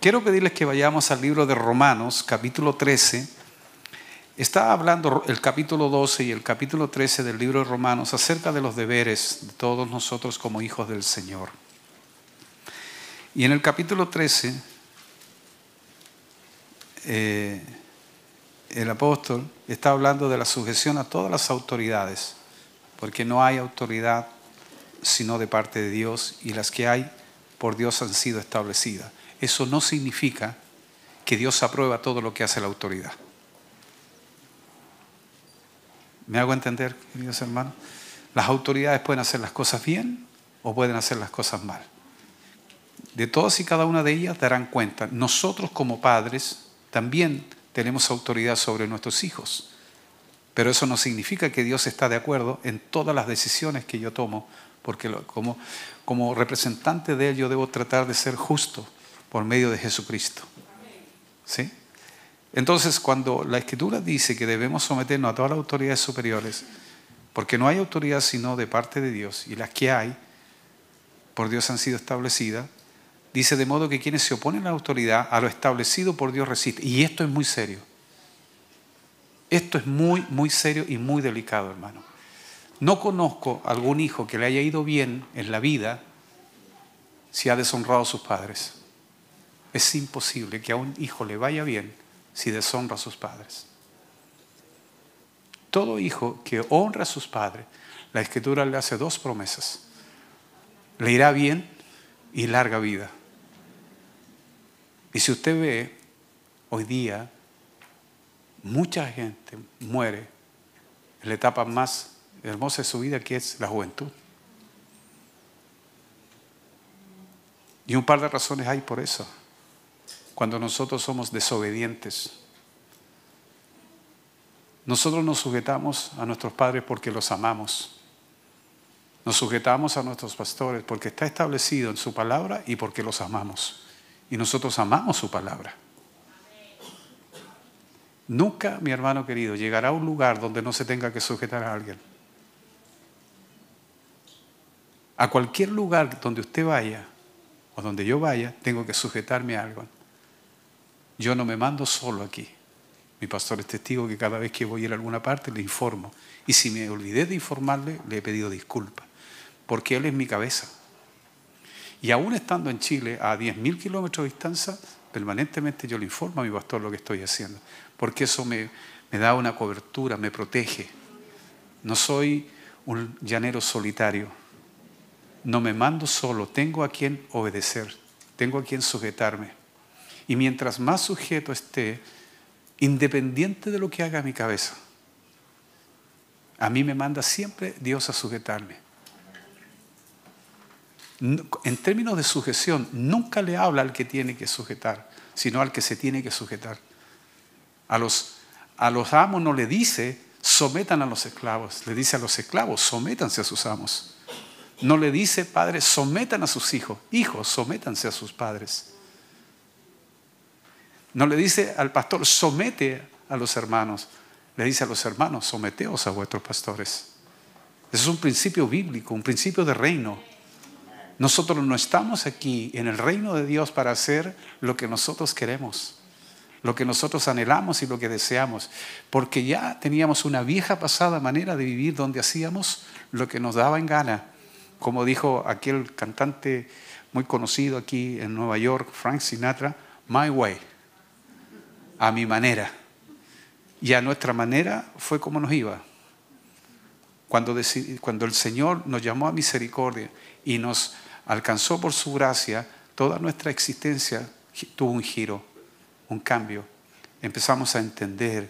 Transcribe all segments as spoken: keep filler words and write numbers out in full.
Quiero pedirles que vayamos al libro de Romanos, capítulo trece. Está hablando el capítulo doce y el capítulo trece del libro de Romanos acerca de los deberes de todos nosotros como hijos del Señor. Y en el capítulo trece, eh, el apóstol está hablando de la sujeción a todas las autoridades, porque no hay autoridad sino de parte de Dios, y las que hay por Dios han sido establecidas. Eso no significa que Dios aprueba todo lo que hace la autoridad. ¿Me hago entender, queridos hermanos? Las autoridades pueden hacer las cosas bien o pueden hacer las cosas mal. De todas y cada una de ellas darán cuenta. Nosotros como padres también tenemos autoridad sobre nuestros hijos. Pero eso no significa que Dios está de acuerdo en todas las decisiones que yo tomo. Porque como, como representante de Él yo debo tratar de ser justo por medio de Jesucristo. ¿Sí? Entonces, cuando la Escritura dice que debemos someternos a todas las autoridades superiores, porque no hay autoridad sino de parte de Dios, y las que hay, por Dios han sido establecidas, dice de modo que quienes se oponen a la autoridad, a lo establecido por Dios resisten. Y esto es muy serio. Esto es muy, muy serio y muy delicado, hermano. No conozco a algún hijo que le haya ido bien en la vida si ha deshonrado a sus padres. Es imposible que a un hijo le vaya bien si deshonra a sus padres. Todo hijo que honra a sus padres, la Escritura le hace dos promesas: le irá bien y larga vida. Y si usted ve, hoy día mucha gente muere en la etapa más hermosa de su vida, que es la juventud. Y un par de razones hay por eso. Cuando nosotros somos desobedientes, nosotros nos sujetamos a nuestros padres porque los amamos. Nos sujetamos a nuestros pastores porque está establecido en su palabra y porque los amamos. Y nosotros amamos su palabra. Nunca, mi hermano querido, llegará a un lugar donde no se tenga que sujetar a alguien. A cualquier lugar donde usted vaya o donde yo vaya, tengo que sujetarme a algo. Yo no me mando solo aquí. Mi pastor es testigo que cada vez que voy a ir a alguna parte le informo. Y si me olvidé de informarle, le he pedido disculpas. Porque él es mi cabeza. Y aún estando en Chile, a diez mil kilómetros de distancia, permanentemente yo le informo a mi pastor lo que estoy haciendo. Porque eso me, me da una cobertura, me protege. No soy un llanero solitario. No me mando solo. Tengo a quien obedecer. Tengo a quien sujetarme. Y mientras más sujeto esté, independiente de lo que haga mi cabeza, a mí me manda siempre Dios a sujetarme. En términos de sujeción, nunca le habla al que tiene que sujetar, sino al que se tiene que sujetar. A los, a los amos no le dice, sometan a los esclavos. Le dice a los esclavos, sométanse a sus amos. No le dice, padres, sometan a sus hijos. Hijos, sométanse a sus padres. No le dice al pastor, somete a los hermanos. Le dice a los hermanos, someteos a vuestros pastores. Eso es un principio bíblico, un principio de reino. Nosotros no estamos aquí en el reino de Dios para hacer lo que nosotros queremos, lo que nosotros anhelamos y lo que deseamos. Porque ya teníamos una vieja pasada manera de vivir donde hacíamos lo que nos daba en gana. Como dijo aquel cantante muy conocido aquí en Nueva York, Frank Sinatra, My Way. A mi manera. Y a nuestra manera fue como nos iba. Cuando, decid, cuando el Señor nos llamó a misericordia y nos alcanzó por su gracia, toda nuestra existencia tuvo un giro, un cambio. Empezamos a entender,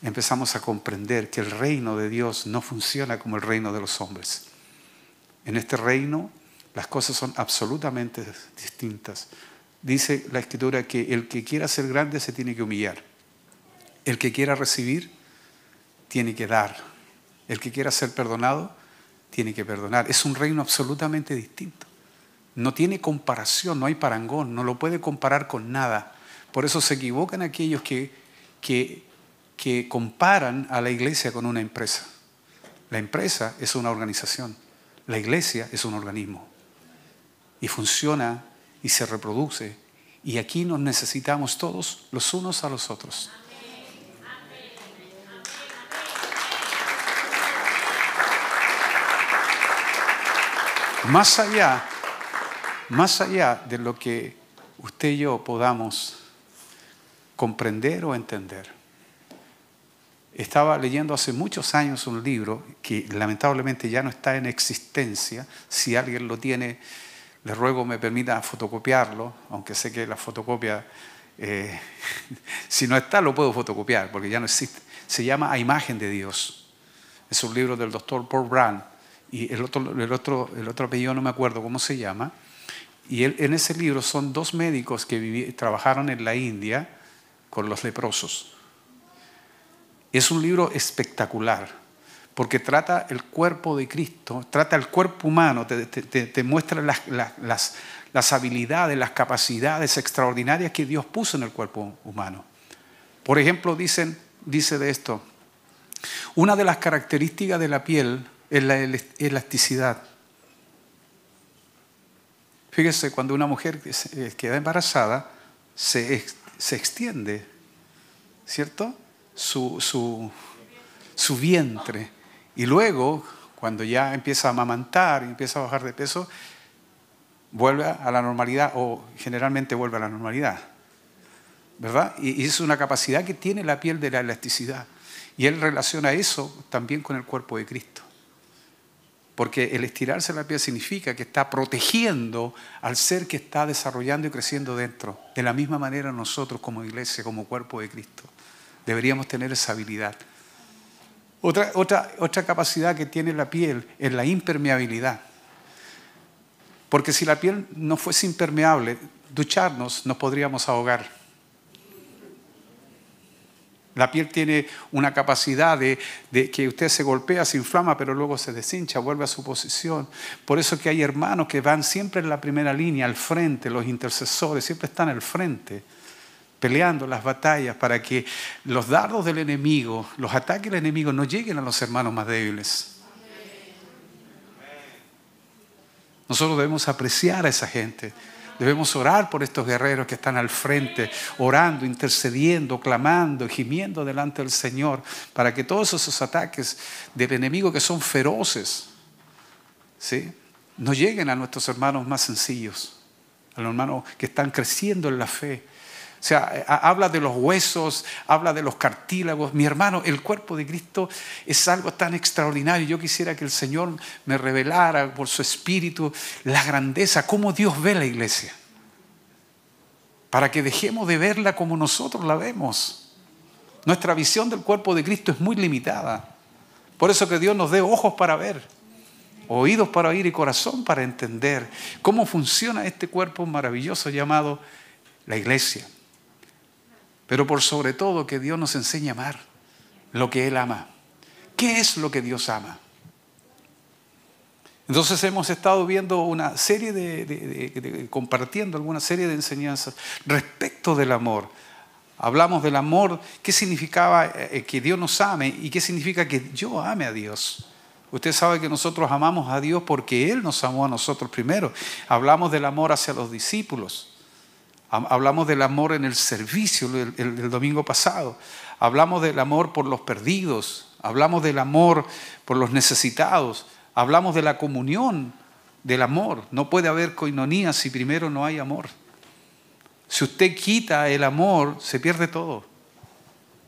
empezamos a comprender que el reino de Dios no funciona como el reino de los hombres. En este reino las cosas son absolutamente distintas. Dice la Escritura que el que quiera ser grande se tiene que humillar. El que quiera recibir, tiene que dar. El que quiera ser perdonado, tiene que perdonar. Es un reino absolutamente distinto. No tiene comparación, no hay parangón, no lo puede comparar con nada. Por eso se equivocan aquellos que, que, que comparan a la iglesia con una empresa. La empresa es una organización. La iglesia es un organismo. Y funciona y se reproduce Y aquí nos necesitamos todos los unos a los otros. Más allá, más allá de lo que usted y yo podamos comprender o entender. Estaba leyendo hace muchos años un libro que lamentablemente ya no está en existencia. Si alguien lo tiene, le ruego me permita fotocopiarlo, aunque sé que la fotocopia, eh, si no está, lo puedo fotocopiar porque ya no existe. Se llama A Imagen de Dios. Es un libro del doctor Paul Brandt y el otro, el otro, el otro apellido no me acuerdo cómo se llama. Y él, en ese libro son dos médicos que vivi- trabajaron en la India con los leprosos. Es un libro espectacular porque trata el cuerpo de Cristo, trata el cuerpo humano, te, te, te muestra las, las, las habilidades, las capacidades extraordinarias que Dios puso en el cuerpo humano. Por ejemplo, dicen, dice de esto, una de las características de la piel es la elasticidad. Fíjense, cuando una mujer queda embarazada, se, se extiende, ¿cierto?, Su, su, su vientre, y luego cuando ya empieza a amamantar y empieza a bajar de peso vuelve a la normalidad, o generalmente vuelve a la normalidad, ¿verdad? Y, y es una capacidad que tiene la piel de la elasticidad, y él relaciona eso también con el cuerpo de Cristo, porque el estirarse la piel significa que está protegiendo al ser que está desarrollando y creciendo dentro. De la misma manera nosotros como iglesia, como cuerpo de Cristo, deberíamos tener esa habilidad. Otra, otra, otra capacidad que tiene la piel es la impermeabilidad. Porque si la piel no fuese impermeable, ducharnos nos podríamos ahogar. La piel tiene una capacidad de, de que usted se golpea, se inflama, pero luego se deshincha, vuelve a su posición. Por eso que hay hermanos que van siempre en la primera línea, al frente, los intercesores, siempre están al frente, peleando las batallas para que los dardos del enemigo, los ataques del enemigo no lleguen a los hermanos más débiles. Nosotros debemos apreciar a esa gente. Debemos orar por estos guerreros que están al frente, orando, intercediendo, clamando, gimiendo delante del Señor, para que todos esos ataques del enemigo, que son feroces, ¿sí?, no lleguen a nuestros hermanos más sencillos, a los hermanos que están creciendo en la fe. O sea, habla de los huesos, habla de los cartílagos. Mi hermano, el cuerpo de Cristo es algo tan extraordinario. Yo quisiera que el Señor me revelara por su Espíritu la grandeza, cómo Dios ve la iglesia, para que dejemos de verla como nosotros la vemos. Nuestra visión del cuerpo de Cristo es muy limitada. Por eso que Dios nos dé ojos para ver, oídos para oír y corazón para entender cómo funciona este cuerpo maravilloso llamado la iglesia. Pero por sobre todo que Dios nos enseñe a amar lo que Él ama. ¿Qué es lo que Dios ama? Entonces hemos estado viendo una serie de, de, de, de, de compartiendo alguna serie de enseñanzas respecto del amor. Hablamos del amor, qué significaba que Dios nos ame y qué significa que yo ame a Dios. Usted sabe que nosotros amamos a Dios porque Él nos amó a nosotros primero. Hablamos del amor hacia los discípulos. Hablamos del amor en el servicio el, el, el domingo pasado. Hablamos del amor por los perdidos. Hablamos del amor por los necesitados. Hablamos de la comunión del amor. No puede haber coinonía si primero no hay amor. Si usted quita el amor, se pierde todo.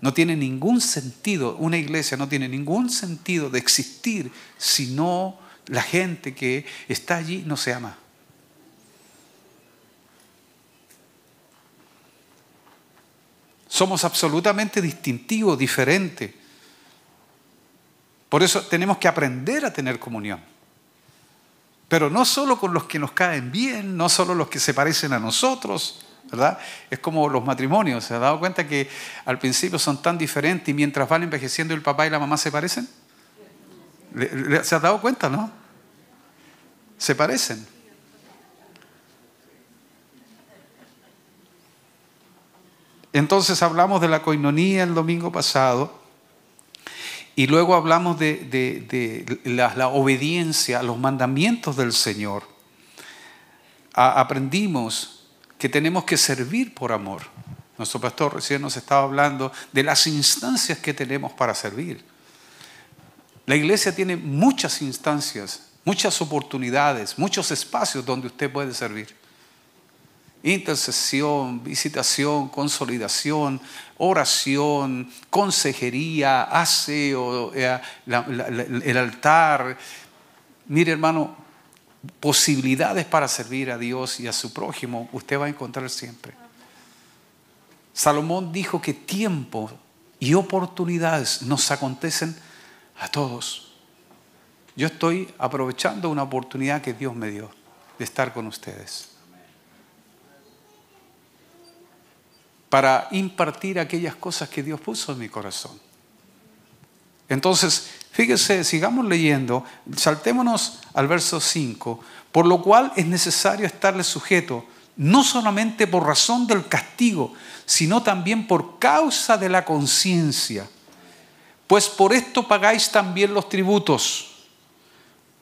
No tiene ningún sentido, una iglesia no tiene ningún sentido de existir si no la gente que está allí no se ama. Somos absolutamente distintivos, diferentes. Por eso tenemos que aprender a tener comunión. Pero no solo con los que nos caen bien, no solo los que se parecen a nosotros, ¿verdad? Es como los matrimonios. ¿Se han dado cuenta que al principio son tan diferentes y mientras van envejeciendo el papá y la mamá se parecen? ¿Se han dado cuenta, no? Se parecen. Entonces hablamos de la coinonía el domingo pasado y luego hablamos de, de, de la, la obediencia a los mandamientos del Señor. A, aprendimos que tenemos que servir por amor. Nuestro pastor recién nos estaba hablando de las instancias que tenemos para servir. La iglesia tiene muchas instancias, muchas oportunidades, muchos espacios donde usted puede servir. Intercesión, visitación, consolidación, oración, consejería, aseo, eh, la, la, la, el altar. Mire, hermano, posibilidades para servir a Dios y a su prójimo usted va a encontrar siempre. Salomón dijo que tiempo y oportunidades nos acontecen a todos. Yo estoy aprovechando una oportunidad que Dios me dio de estar con ustedes, para impartir aquellas cosas que Dios puso en mi corazón. Entonces, fíjese, sigamos leyendo, saltémonos al verso cinco, por lo cual es necesario estarle sujeto, no solamente por razón del castigo, sino también por causa de la conciencia. Pues por esto pagáis también los tributos,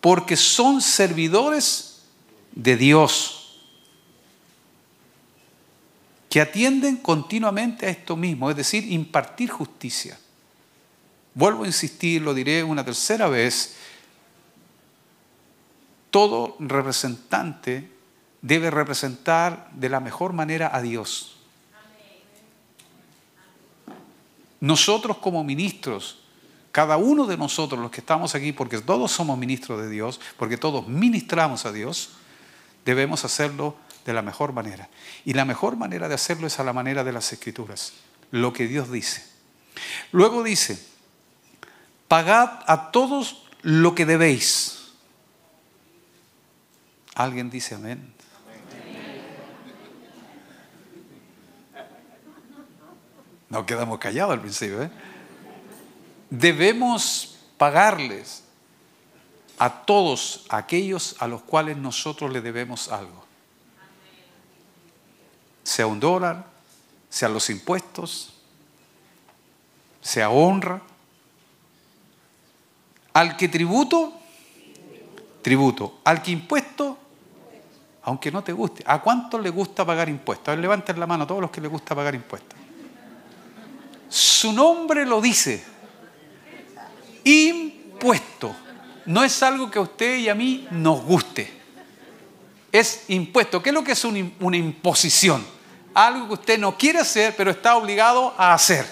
porque son servidores de Dios, que atienden continuamente a esto mismo, es decir, impartir justicia. Vuelvo a insistir, lo diré una tercera vez, todo representante debe representar de la mejor manera a Dios. Nosotros como ministros, cada uno de nosotros los que estamos aquí, porque todos somos ministros de Dios, porque todos ministramos a Dios, debemos hacerlo de la mejor manera. Y la mejor manera de hacerlo es a la manera de las Escrituras, lo que Dios dice. Luego dice, pagad a todos lo que debéis. ¿Alguien dice amén? No quedamos callados al principio, ¿eh? Debemos pagarles a todos aquellos a los cuales nosotros le debemos algo. Sea un dólar, sea los impuestos, sea honra. Al que tributo, tributo. Al que impuesto, aunque no te guste. ¿A cuánto le gusta pagar impuestos? A ver, levanten la mano a todos los que les gusta pagar impuestos. Su nombre lo dice. Impuesto. No es algo que a usted y a mí nos guste. Es impuesto. ¿Qué es lo que es un, una imposición? Algo que usted no quiere hacer, pero está obligado a hacer.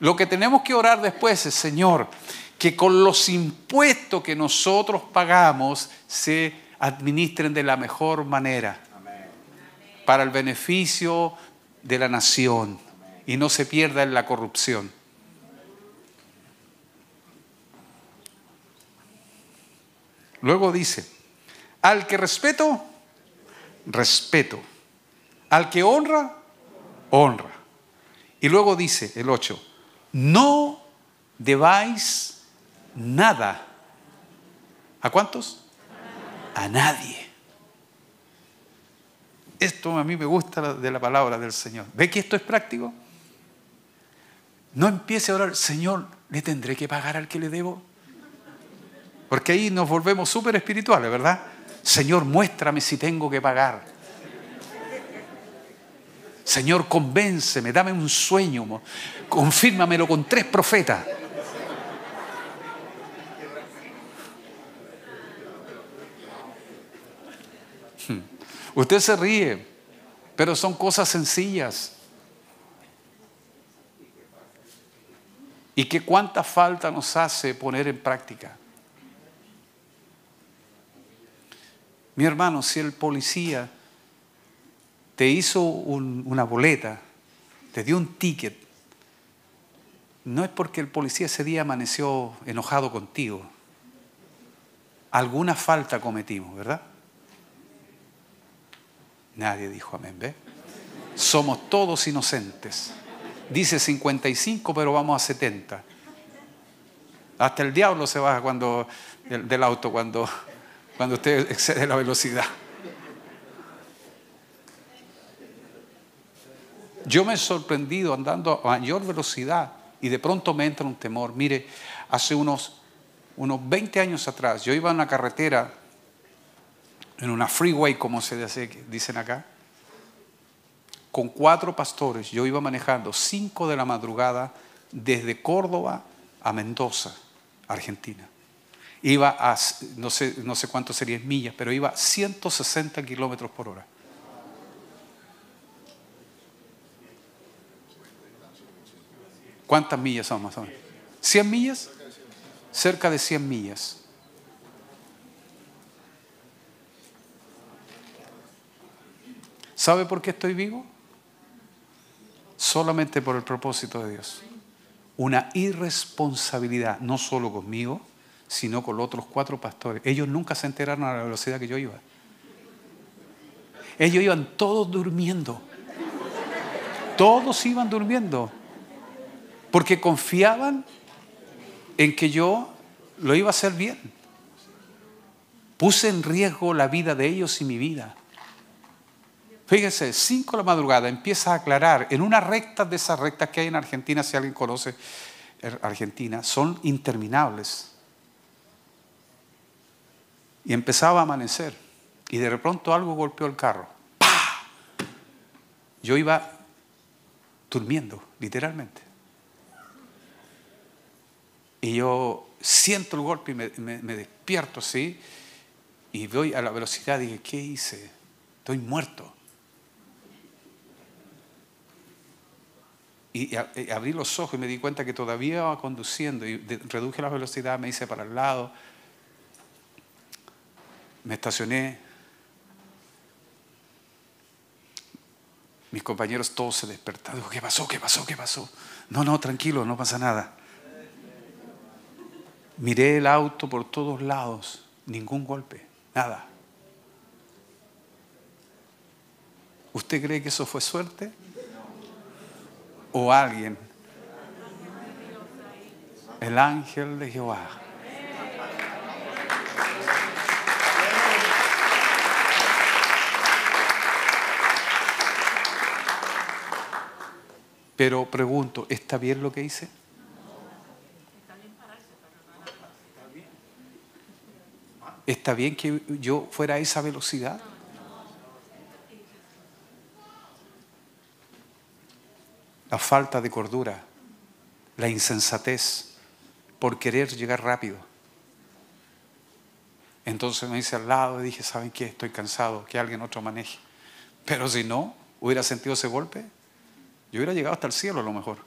Lo que tenemos que orar después es, Señor, que con los impuestos que nosotros pagamos se administren de la mejor manera. Amén. Para el beneficio de la nación. Amén. Y no se pierda en la corrupción. Luego dice, al que respeto, respeto. Al que honra, honra. Y luego dice el ocho, no debáis nada. ¿A cuántos? A nadie. Esto a mí me gusta de la palabra del Señor. ¿Ve que esto es práctico? No empiece a orar, Señor, ¿le tendré que pagar al que le debo? Porque ahí nos volvemos súper espirituales, ¿verdad? Señor, muéstrame si tengo que pagar. Señor, convénceme, dame un sueño, confírmamelo con tres profetas. Usted se ríe, pero son cosas sencillas. ¿Y qué cuánta falta nos hace poner en práctica? Mi hermano, si el policía te hizo un, una boleta, te dio un ticket, no es porque el policía ese día amaneció enojado contigo. Alguna falta cometimos, ¿verdad? Nadie dijo amén, ¿ve? Somos todos inocentes. Dice cincuenta y cinco, pero vamos a setenta. Hasta el diablo se baja cuando, del, del auto cuando... Cuando usted excede la velocidad. Yo me he sorprendido andando a mayor velocidad y de pronto me entra un temor. Mire, hace unos, unos veinte años atrás, yo iba en una carretera, en una freeway, como se dice, dicen acá, con cuatro pastores, yo iba manejando cinco de la madrugada desde Córdoba a Mendoza, Argentina. Iba a, no sé, no sé cuánto serían millas, pero iba a ciento sesenta kilómetros por hora. ¿Cuántas millas son más o menos? ¿cien millas? Cerca de cien millas. ¿Sabe por qué estoy vivo? Solamente por el propósito de Dios. Una irresponsabilidad, no solo conmigo, sino con los otros cuatro pastores. Ellos nunca se enteraron a la velocidad que yo iba. Ellos iban todos durmiendo. Todos iban durmiendo. Porque confiaban en que yo lo iba a hacer bien. Puse en riesgo la vida de ellos y mi vida. Fíjense, cinco de la madrugada empieza a aclarar en una recta de esas rectas que hay en Argentina, si alguien conoce Argentina, son interminables. Y empezaba a amanecer y de pronto algo golpeó el carro. ¡Pah! Yo iba durmiendo, literalmente. Y yo siento el golpe y me, me, me despierto así y voy a la velocidad y dije, ¿qué hice? Estoy muerto. Y abrí los ojos y me di cuenta que todavía iba conduciendo y reduje la velocidad, me hice para el lado, me estacioné. Mis compañeros todos se despertaron. Digo, ¿qué pasó? ¿Qué pasó? ¿Qué pasó? No, no, tranquilo, no pasa nada. Miré el auto por todos lados, ningún golpe, nada. ¿Usted cree que eso fue suerte? ¿O alguien? El ángel de Jehová. Pero pregunto, ¿está bien lo que hice? ¿Está bien que yo fuera a esa velocidad? La falta de cordura, la insensatez, por querer llegar rápido. Entonces me hice al lado y dije, ¿saben qué? Estoy cansado, que alguien otro maneje. Pero si no, hubiera sentido ese golpe, yo hubiera llegado hasta el cielo a lo mejor.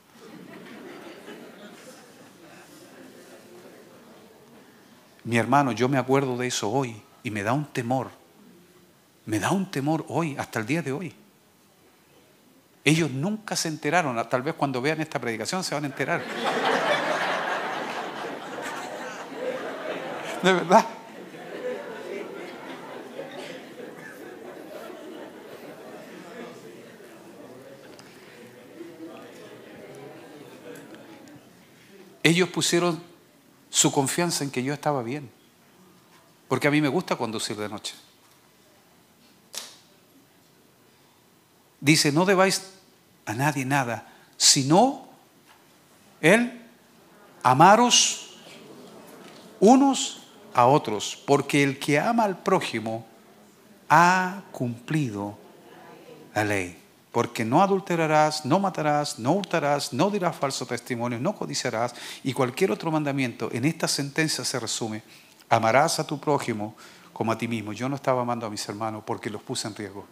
Mi hermano, yo me acuerdo de eso hoy y me da un temor. Me da un temor hoy, hasta el día de hoy. Ellos nunca se enteraron, tal vez cuando vean esta predicación se van a enterar. De verdad. Ellos pusieron su confianza en que yo estaba bien. Porque a mí me gusta conducir de noche. Dice, no debáis a nadie nada, sino el amaros unos a otros, porque el que ama al prójimo ha cumplido la ley. Porque no adulterarás, no matarás, no hurtarás, no dirás falso testimonio, no codiciarás y cualquier otro mandamiento. En esta sentencia se resume, amarás a tu prójimo como a ti mismo. Yo no estaba amando a mis hermanos porque los puse en riesgo.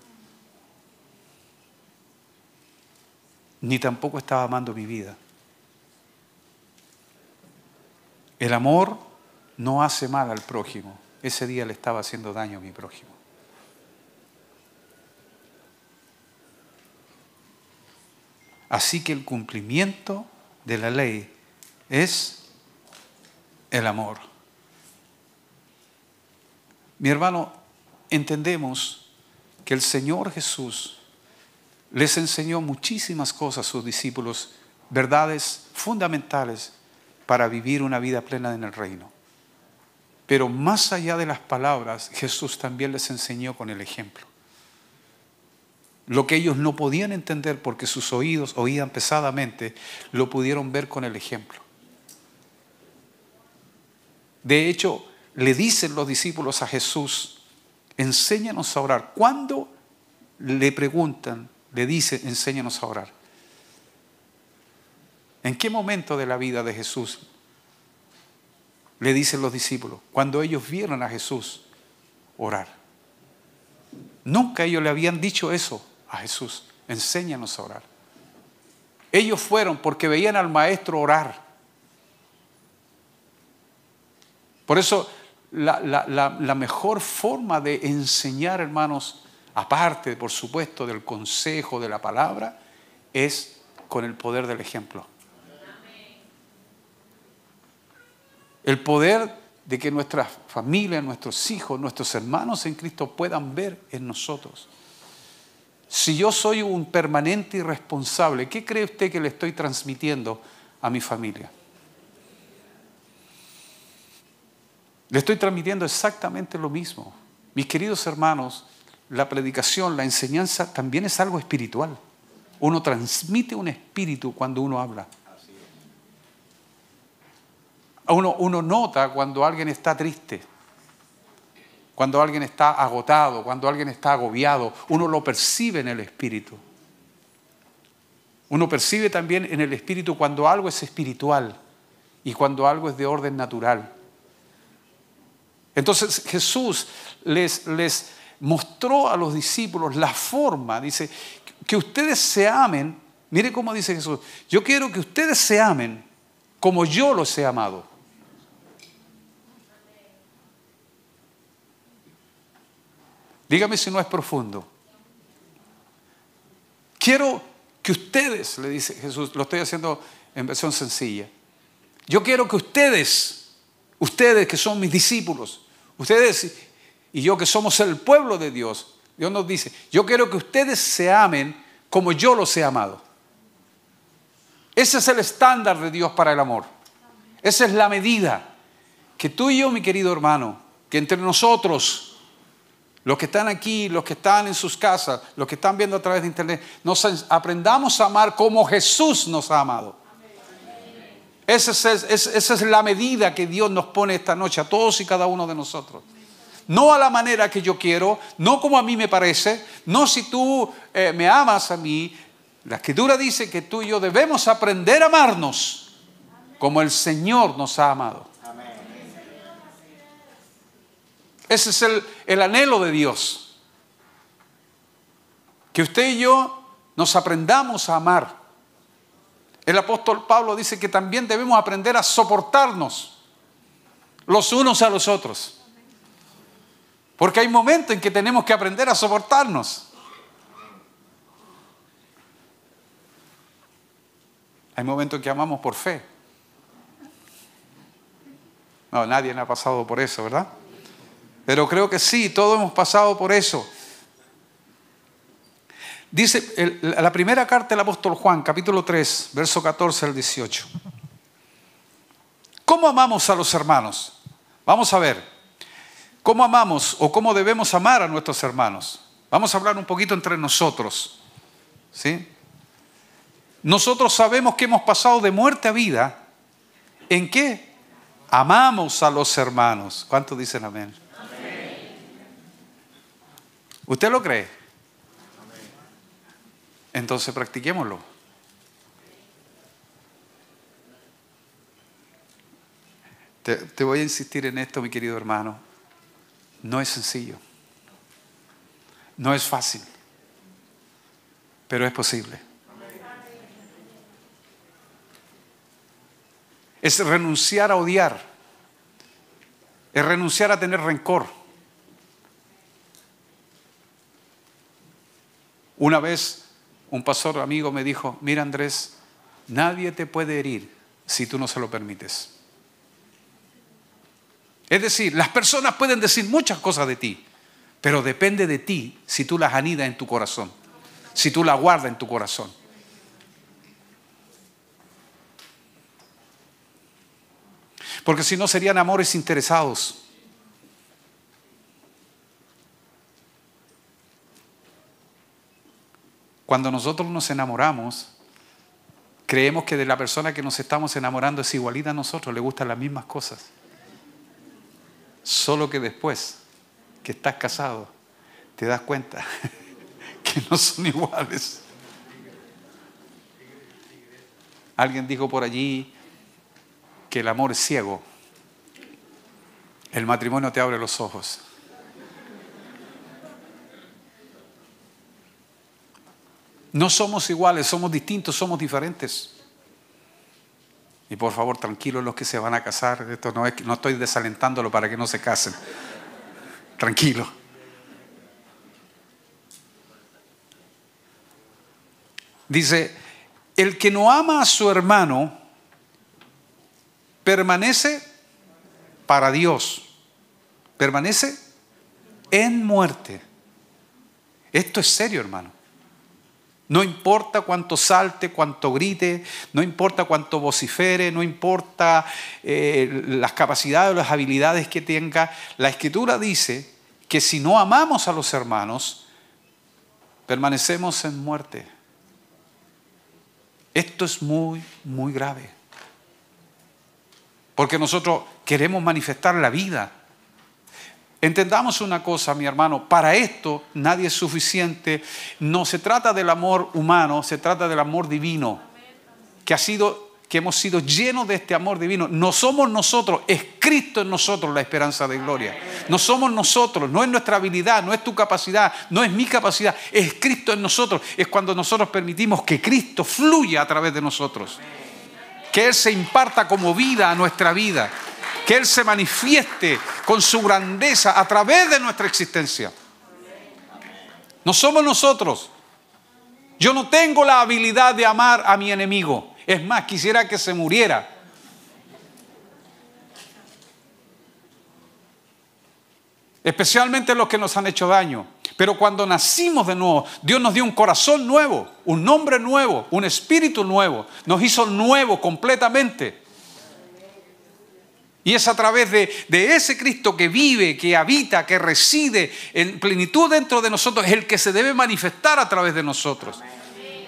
Ni tampoco estaba amando mi vida. El amor no hace mal al prójimo. Ese día le estaba haciendo daño a mi prójimo. Así que el cumplimiento de la ley es el amor. Mi hermano, entendemos que el Señor Jesús les enseñó muchísimas cosas a sus discípulos, verdades fundamentales para vivir una vida plena en el reino. Pero más allá de las palabras, Jesús también les enseñó con el ejemplo. Lo que ellos no podían entender porque sus oídos oían pesadamente, lo pudieron ver con el ejemplo. De hecho, le dicen los discípulos a Jesús, enséñanos a orar. Cuando le preguntan, le dice, enséñanos a orar. ¿En qué momento de la vida de Jesús le dicen los discípulos? Cuando ellos vieron a Jesús orar. Nunca ellos le habían dicho eso a Jesús. Enséñanos a orar. Ellos fueron porque veían al maestro orar. Por eso la, la, la, la mejor forma de enseñar, hermanos, aparte, por supuesto, del consejo, de la palabra, es con el poder del ejemplo. El poder de que nuestra familia, nuestros hijos, nuestros hermanos en Cristo puedan ver en nosotros. Si yo soy un permanente irresponsable, ¿qué cree usted que le estoy transmitiendo a mi familia? Le estoy transmitiendo exactamente lo mismo. Mis queridos hermanos, la predicación, la enseñanza también es algo espiritual. Uno transmite un espíritu cuando uno habla. Uno, uno nota cuando alguien está triste, cuando alguien está agotado, cuando alguien está agobiado. Uno lo percibe en el espíritu. Uno percibe también en el espíritu cuando algo es espiritual y cuando algo es de orden natural. Entonces Jesús les, les mostró a los discípulos la forma, dice, que ustedes se amen. Mire cómo dice Jesús, yo quiero que ustedes se amen como yo los he amado. Dígame si no es profundo. Quiero que ustedes, le dice Jesús, lo estoy haciendo en versión sencilla. Yo quiero que ustedes, ustedes que son mis discípulos, ustedes y yo que somos el pueblo de Dios, Dios nos dice, yo quiero que ustedes se amen como yo los he amado. Ese es el estándar de Dios para el amor. Esa es la medida que tú y yo, mi querido hermano, que entre nosotros, los que están aquí, los que están en sus casas, los que están viendo a través de internet, nos aprendamos a amar como Jesús nos ha amado. Esa es, esa es la medida que Dios nos pone esta noche a todos y cada uno de nosotros. No a la manera que yo quiero, no como a mí me parece, no si tú eh, me amas a mí. La Escritura dice que tú y yo debemos aprender a amarnos como el Señor nos ha amado. Amén. Ese es el, el anhelo de Dios. Que usted y yo nos aprendamos a amar. El apóstol Pablo dice que también debemos aprender a soportarnos los unos a los otros. Porque hay momentos en que tenemos que aprender a soportarnos. Hay momentos que amamos por fe. No, nadie ha pasado por eso, ¿verdad? Pero creo que sí, todos hemos pasado por eso. Dice el, la primera carta del apóstol Juan, capítulo tres, verso catorce al dieciocho. ¿Cómo amamos a los hermanos? Vamos a ver. ¿Cómo amamos o cómo debemos amar a nuestros hermanos? Vamos a hablar un poquito entre nosotros. ¿Sí? Nosotros sabemos que hemos pasado de muerte a vida. ¿En qué? Amamos a los hermanos. ¿Cuántos dicen amén? Amén. ¿Usted lo cree? Amén. Entonces practiquémoslo. Te, te voy a insistir en esto, mi querido hermano. No es sencillo. No es fácil. Pero es posible. Es renunciar a odiar. Es renunciar a tener rencor. Una vez un pastor amigo me dijo, mira Andrés, nadie te puede herir si tú no se lo permites. Es decir, las personas pueden decir muchas cosas de ti, pero depende de ti si tú las anidas en tu corazón, si tú las guardas en tu corazón. Porque si no serían amores interesados. Cuando nosotros nos enamoramos, creemos que de la persona que nos estamos enamorando es igualita a nosotros, le gustan las mismas cosas. Solo que después que estás casado, te das cuenta que no son iguales. Alguien dijo por allí que el amor es ciego. El matrimonio te abre los ojos. No somos iguales, somos distintos, somos diferentes. Y por favor, tranquilos los que se van a casar. Esto no, es, no estoy desalentándolo para que no se casen. Tranquilo. Dice, el que no ama a su hermano permanece para Dios. Permanece en muerte. Esto es serio, hermano. No importa cuánto salte, cuánto grite, no importa cuánto vocifere, no importa eh, las capacidades o las habilidades que tenga. La Escritura dice que si no amamos a los hermanos, permanecemos en muerte. Esto es muy, muy grave. Porque nosotros queremos manifestar la vida. Entendamos una cosa, mi hermano, para esto nadie es suficiente. No se trata del amor humano, se trata del amor divino, que ha sido, que hemos sido llenos de este amor divino. No somos nosotros, es Cristo en nosotros la esperanza de gloria. No somos nosotros, no es nuestra habilidad, no es tu capacidad, no es mi capacidad, es Cristo en nosotros. Es cuando nosotros permitimos que Cristo fluya a través de nosotros, que Él se imparta como vida a nuestra vida. Que Él se manifieste con su grandeza a través de nuestra existencia. No somos nosotros. Yo no tengo la habilidad de amar a mi enemigo. Es más, quisiera que se muriera. Especialmente los que nos han hecho daño. Pero cuando nacimos de nuevo, Dios nos dio un corazón nuevo, un nombre nuevo, un espíritu nuevo. Nos hizo nuevo completamente. Y es a través de, de ese Cristo que vive, que habita, que reside en plenitud dentro de nosotros, es el que se debe manifestar a través de nosotros. Amén.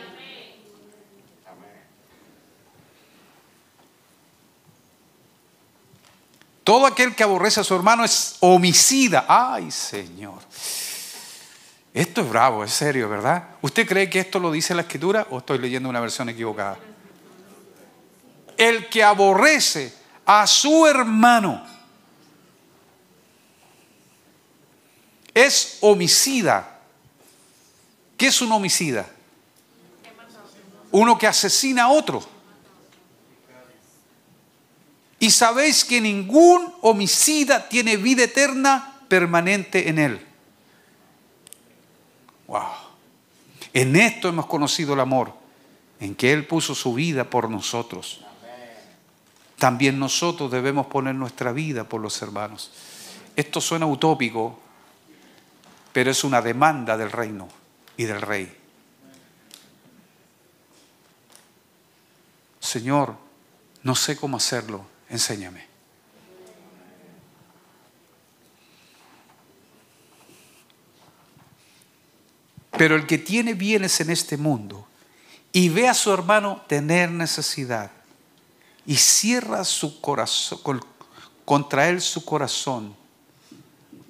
Todo aquel que aborrece a su hermano es homicida. ¡Ay, Señor! Esto es bravo, es serio, ¿verdad? ¿Usted cree que esto lo dice la Escritura o estoy leyendo una versión equivocada? El que aborrece a su hermano es homicida. ¿Qué es un homicida? Uno que asesina a otro. Y sabéis que ningún homicida tiene vida eterna permanente en él. Wow. En esto hemos conocido el amor, en que Él puso su vida por nosotros. También nosotros debemos poner nuestra vida por los hermanos. Esto suena utópico, pero es una demanda del reino y del rey. Señor, no sé cómo hacerlo, enséñame. Pero el que tiene bienes en este mundo y ve a su hermano tener necesidad, y cierra su corazón, contra él su corazón,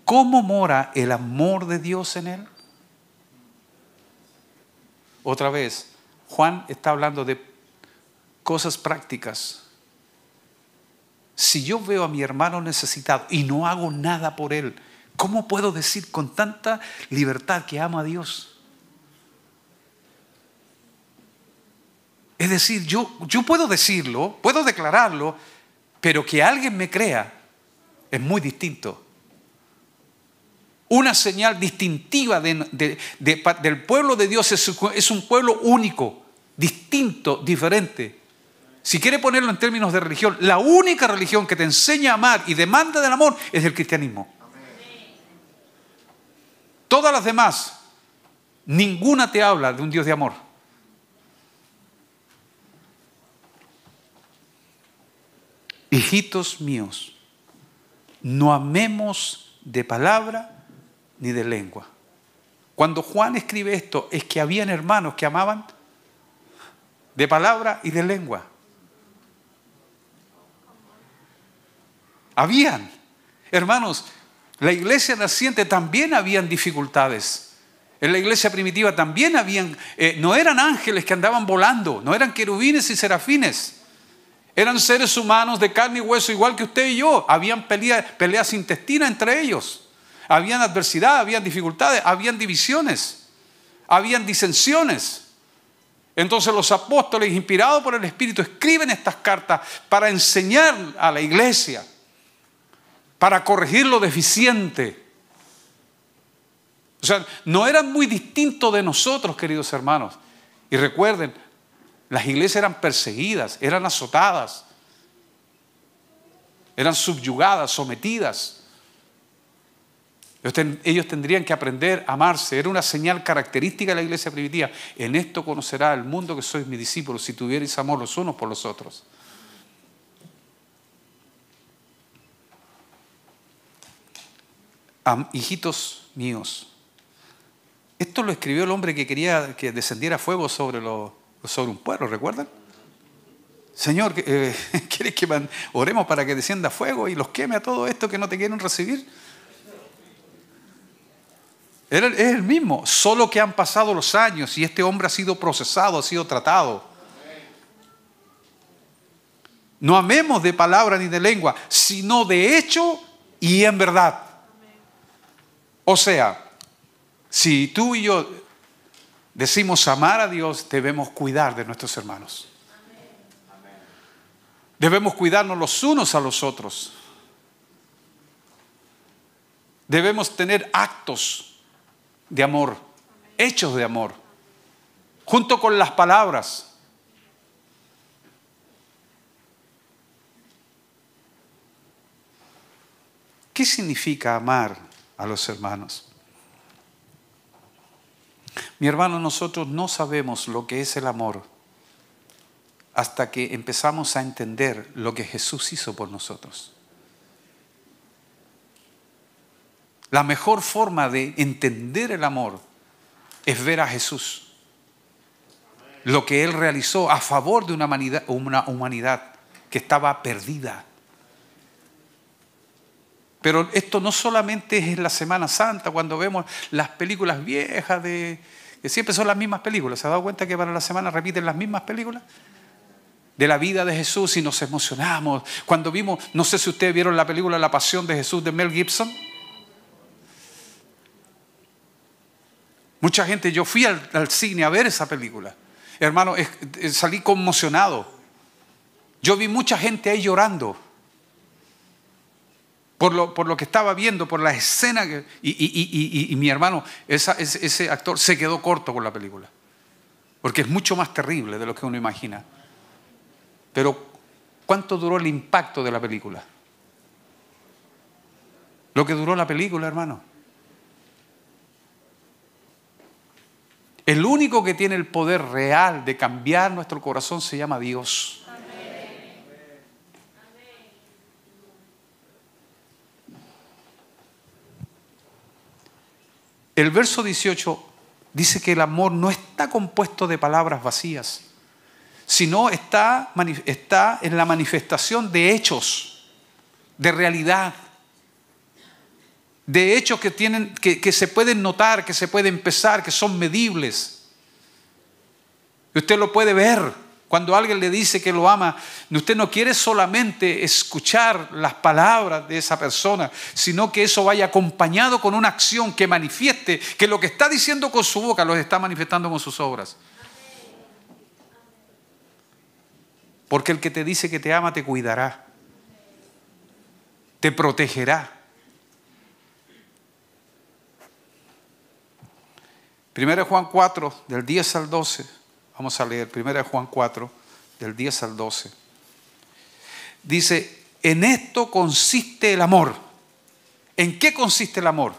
¿cómo mora el amor de Dios en él? Otra vez, Juan está hablando de cosas prácticas. Si yo veo a mi hermano necesitado y no hago nada por él, ¿cómo puedo decir con tanta libertad que amo a Dios? Es decir, yo, yo puedo decirlo, puedo declararlo, pero que alguien me crea es muy distinto. Una señal distintiva de, de, de, del pueblo de Dios es, es un pueblo único, distinto, diferente. Si quiere ponerlo en términos de religión, la única religión que te enseña a amar y demanda del amor es el cristianismo. Todas las demás, ninguna te habla de un Dios de amor. Hijitos míos, no amemos de palabra ni de lengua. Cuando Juan escribe esto, es que habían hermanos que amaban de palabra y de lengua. Habían, hermanos, la iglesia naciente también habían dificultades. En la iglesia primitiva también habían, eh, no eran ángeles que andaban volando, no eran querubines y serafines. Eran seres humanos de carne y hueso, igual que usted y yo. Habían pelea, peleas intestinas entre ellos. Habían adversidad, habían dificultades, habían divisiones, habían disensiones. Entonces los apóstoles, inspirados por el Espíritu, escriben estas cartas para enseñar a la iglesia, para corregir lo deficiente. O sea, no eran muy distintos de nosotros, queridos hermanos. Y recuerden, las iglesias eran perseguidas, eran azotadas, eran subyugadas, sometidas. Ellos tendrían que aprender a amarse. Era una señal característica de la iglesia primitiva. En esto conocerá el mundo que sois mis discípulos, si tuvierais amor los unos por los otros. Am, hijitos míos. Esto lo escribió el hombre que quería que descendiera fuego sobre, lo, sobre un pueblo, ¿recuerdan? Señor, eh, ¿quieres que oremos para que descienda fuego y los queme a todo esto que no te quieren recibir? Es el mismo, solo que han pasado los años y este hombre ha sido procesado, ha sido tratado. No amemos de palabra ni de lengua, sino de hecho y en verdad. O sea, si tú y yo decimos amar a Dios, debemos cuidar de nuestros hermanos. Debemos cuidarnos los unos a los otros. Debemos tener actos de amor, hechos de amor, junto con las palabras. ¿Qué significa amar a los hermanos? Mi hermano, nosotros no sabemos lo que es el amor hasta que empezamos a entender lo que Jesús hizo por nosotros. La mejor forma de entender el amor es ver a Jesús. Lo que Él realizó a favor de una humanidad, una humanidad que estaba perdida. Pero esto no solamente es en la Semana Santa, cuando vemos las películas viejas, de, que siempre son las mismas películas. ¿Se ha dado cuenta que para la semana repiten las mismas películas? De la vida de Jesús y nos emocionamos. Cuando vimos, no sé si ustedes vieron la película La Pasión de Jesús de Mel Gibson. Mucha gente, yo fui al, al cine a ver esa película. Hermano, es, es, salí conmocionado. Yo vi mucha gente ahí llorando. Por lo, por lo que estaba viendo, por la escena. Que, y, y, y, y, y mi hermano, esa, ese, ese actor se quedó corto con la película. Porque es mucho más terrible de lo que uno imagina. Pero, ¿cuánto duró el impacto de la película? Lo que duró la película, hermano. El único que tiene el poder real de cambiar nuestro corazón se llama Dios. Amén. El verso dieciocho dice que el amor no está compuesto de palabras vacías, sino está, está en la manifestación de hechos, de realidad. De hechos que, tienen, que, que se pueden notar, que se pueden pesar, que son medibles. Usted lo puede ver. Cuando alguien le dice que lo ama, usted no quiere solamente escuchar las palabras de esa persona, sino que eso vaya acompañado con una acción que manifieste que lo que está diciendo con su boca lo está manifestando con sus obras. Porque el que te dice que te ama te cuidará, te protegerá. primero de Juan cuatro, del diez al doce. Vamos a leer primero de Juan cuatro, del diez al doce. Dice, en esto consiste el amor. ¿En qué consiste el amor?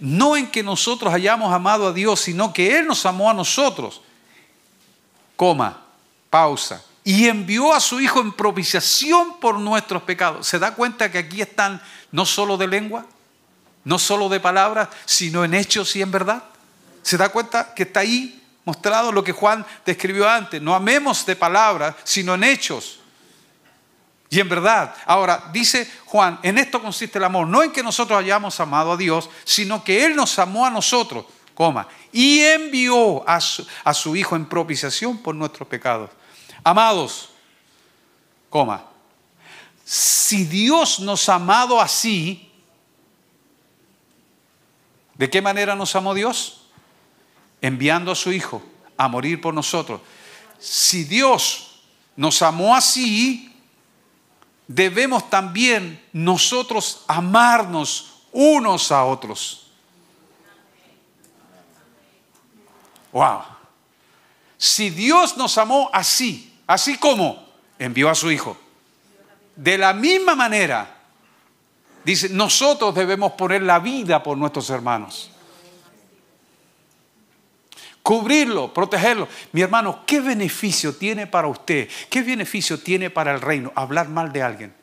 No en que nosotros hayamos amado a Dios, sino que Él nos amó a nosotros. Coma, pausa. Y envió a su Hijo en propiciación por nuestros pecados. ¿Se da cuenta que aquí están no solo de lengua, no solo de palabras, sino en hechos y en verdad? ¿Se da cuenta que está ahí mostrado lo que Juan describió antes? No amemos de palabras, sino en hechos y en verdad. Ahora, dice Juan, en esto consiste el amor, no en que nosotros hayamos amado a Dios, sino que Él nos amó a nosotros, coma, y envió a su, a su Hijo en propiciación por nuestros pecados. Amados, coma, si Dios nos ha amado así, ¿de qué manera nos amó Dios? Enviando a su Hijo a morir por nosotros. Si Dios nos amó así, debemos también nosotros amarnos unos a otros. Wow. Si Dios nos amó así, así como envió a su Hijo, de la misma manera, dice, nosotros debemos poner la vida por nuestros hermanos. Cubrirlo, protegerlo. Mi hermano, ¿qué beneficio tiene para usted? ¿Qué beneficio tiene para el reino hablar mal de alguien?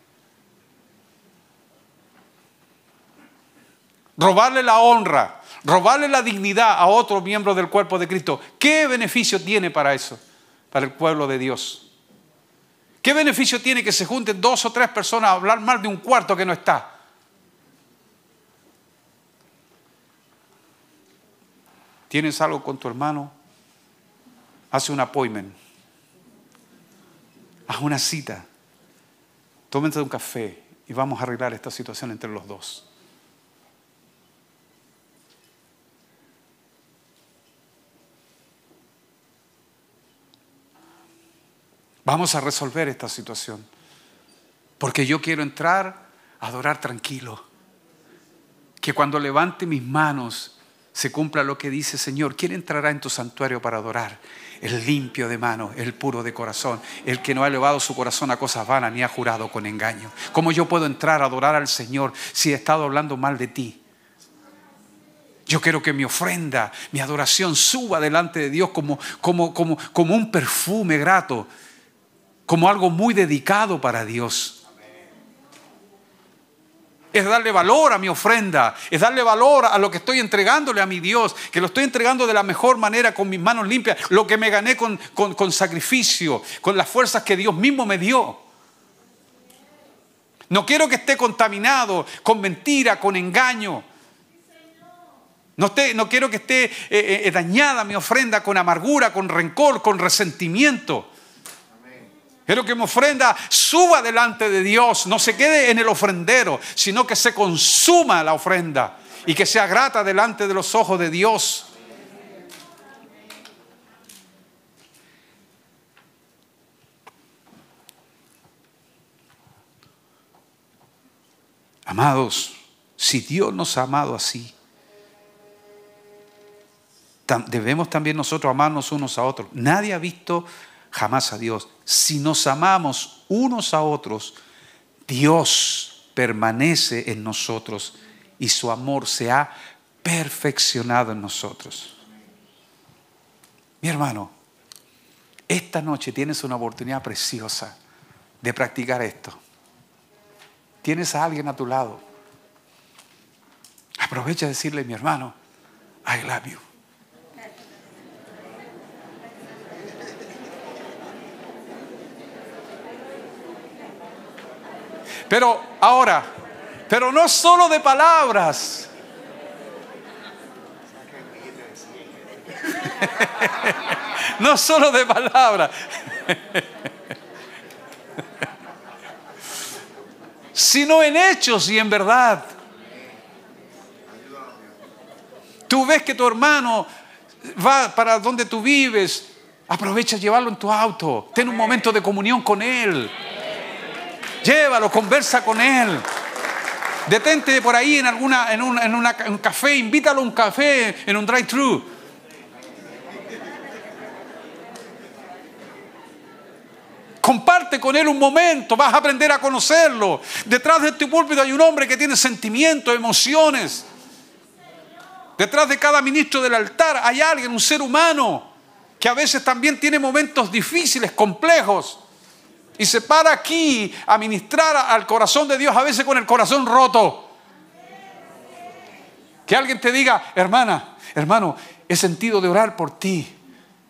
Robarle la honra, robarle la dignidad a otro miembro del cuerpo de Cristo. ¿Qué beneficio tiene para eso? Para el pueblo de Dios. ¿Qué beneficio tiene que se junten dos o tres personas a hablar mal de un cuarto que no está? ¿Tienes algo con tu hermano? Haz un appointment. Haz una cita. Tómense un café y vamos a arreglar esta situación entre los dos. Vamos a resolver esta situación. Porque yo quiero entrar a adorar tranquilo. Que cuando levante mis manos se cumpla lo que dice, Señor, ¿quién entrará en tu santuario para adorar? El limpio de mano, el puro de corazón, el que no ha elevado su corazón a cosas vanas ni ha jurado con engaño. ¿Cómo yo puedo entrar a adorar al Señor si he estado hablando mal de ti? Yo quiero que mi ofrenda, mi adoración suba delante de Dios como, como, como, como un perfume grato, como algo muy dedicado para Dios. Es darle valor a mi ofrenda, es darle valor a lo que estoy entregándole a mi Dios, que lo estoy entregando de la mejor manera, con mis manos limpias, lo que me gané con, con, con sacrificio, con las fuerzas que Dios mismo me dio. No quiero que esté contaminado con mentira, con engaño. No, esté, no quiero que esté eh, eh, dañada mi ofrenda con amargura, con rencor, con resentimiento. Quiero que mi ofrenda suba delante de Dios, no se quede en el ofrendero, sino que se consuma la ofrenda y que sea grata delante de los ojos de Dios. Amados, si Dios nos ha amado así, debemos también nosotros amarnos unos a otros. Nadie ha visto jamás a Dios. Si nos amamos unos a otros, Dios permanece en nosotros y su amor se ha perfeccionado en nosotros. Mi hermano, esta noche tienes una oportunidad preciosa de practicar esto. Tienes a alguien a tu lado. Aprovecha de decirle, mi hermano, I love you. Pero ahora, pero no solo de palabras. No solo de palabras. Sino en hechos y en verdad. Tú ves que tu hermano va para donde tú vives. Aprovecha de llevarlo en tu auto. Ten un momento de comunión con él. Llévalo, conversa con él. Detente por ahí en, alguna, en, una, en una, un café, invítalo a un café, en un drive-thru. Comparte con él un momento, vas a aprender a conocerlo. Detrás de tu púlpito hay un hombre que tiene sentimientos, emociones. Detrás de cada ministro del altar hay alguien, un ser humano, que a veces también tiene momentos difíciles, complejos. Y se para aquí a ministrar al corazón de Dios, a veces con el corazón roto. Que alguien te diga, hermana, hermano, he sentido de orar por ti.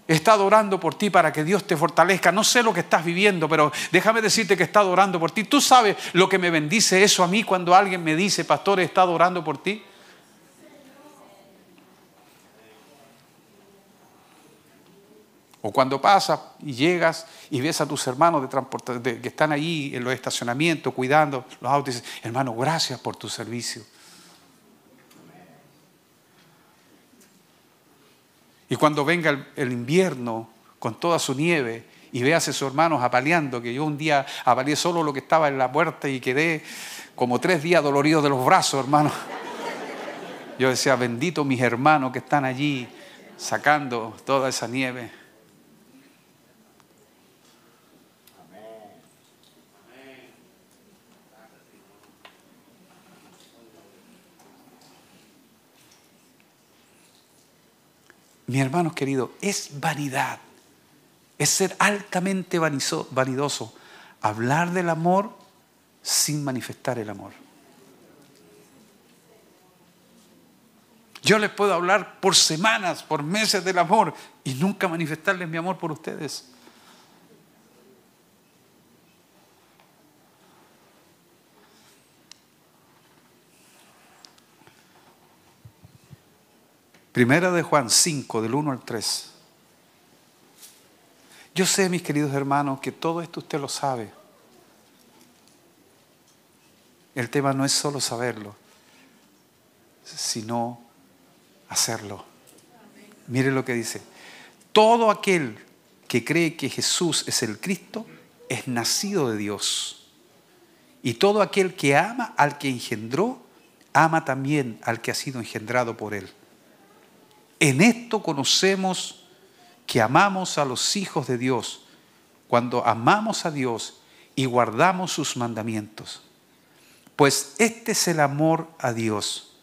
He estado orando por ti para que Dios te fortalezca. No sé lo que estás viviendo, pero déjame decirte que he estado orando por ti. ¿Tú sabes lo que me bendice eso a mí cuando alguien me dice, pastor, he estado orando por ti? O cuando pasas y llegas y ves a tus hermanos de transporte, de, que están ahí en los estacionamientos cuidando los autos y dices, hermano, gracias por tu servicio. Y cuando venga el, el invierno con toda su nieve y veas a sus hermanos apaleando, que yo un día apaleé solo lo que estaba en la puerta y quedé como tres días dolorido de los brazos, hermano. Yo decía, bendito mis hermanos que están allí sacando toda esa nieve. Mis hermanos queridos, es vanidad, es ser altamente vanizo, vanidoso, hablar del amor sin manifestar el amor. Yo les puedo hablar por semanas, por meses del amor y nunca manifestarles mi amor por ustedes. Primera de Juan cinco, del uno al tres. Yo sé, mis queridos hermanos, que todo esto usted lo sabe. El tema no es solo saberlo, sino hacerlo. Mire lo que dice. Todo aquel que cree que Jesús es el Cristo es nacido de Dios. Y todo aquel que ama al que engendró, ama también al que ha sido engendrado por él. En esto conocemos que amamos a los hijos de Dios, cuando amamos a Dios y guardamos sus mandamientos. Pues este es el amor a Dios.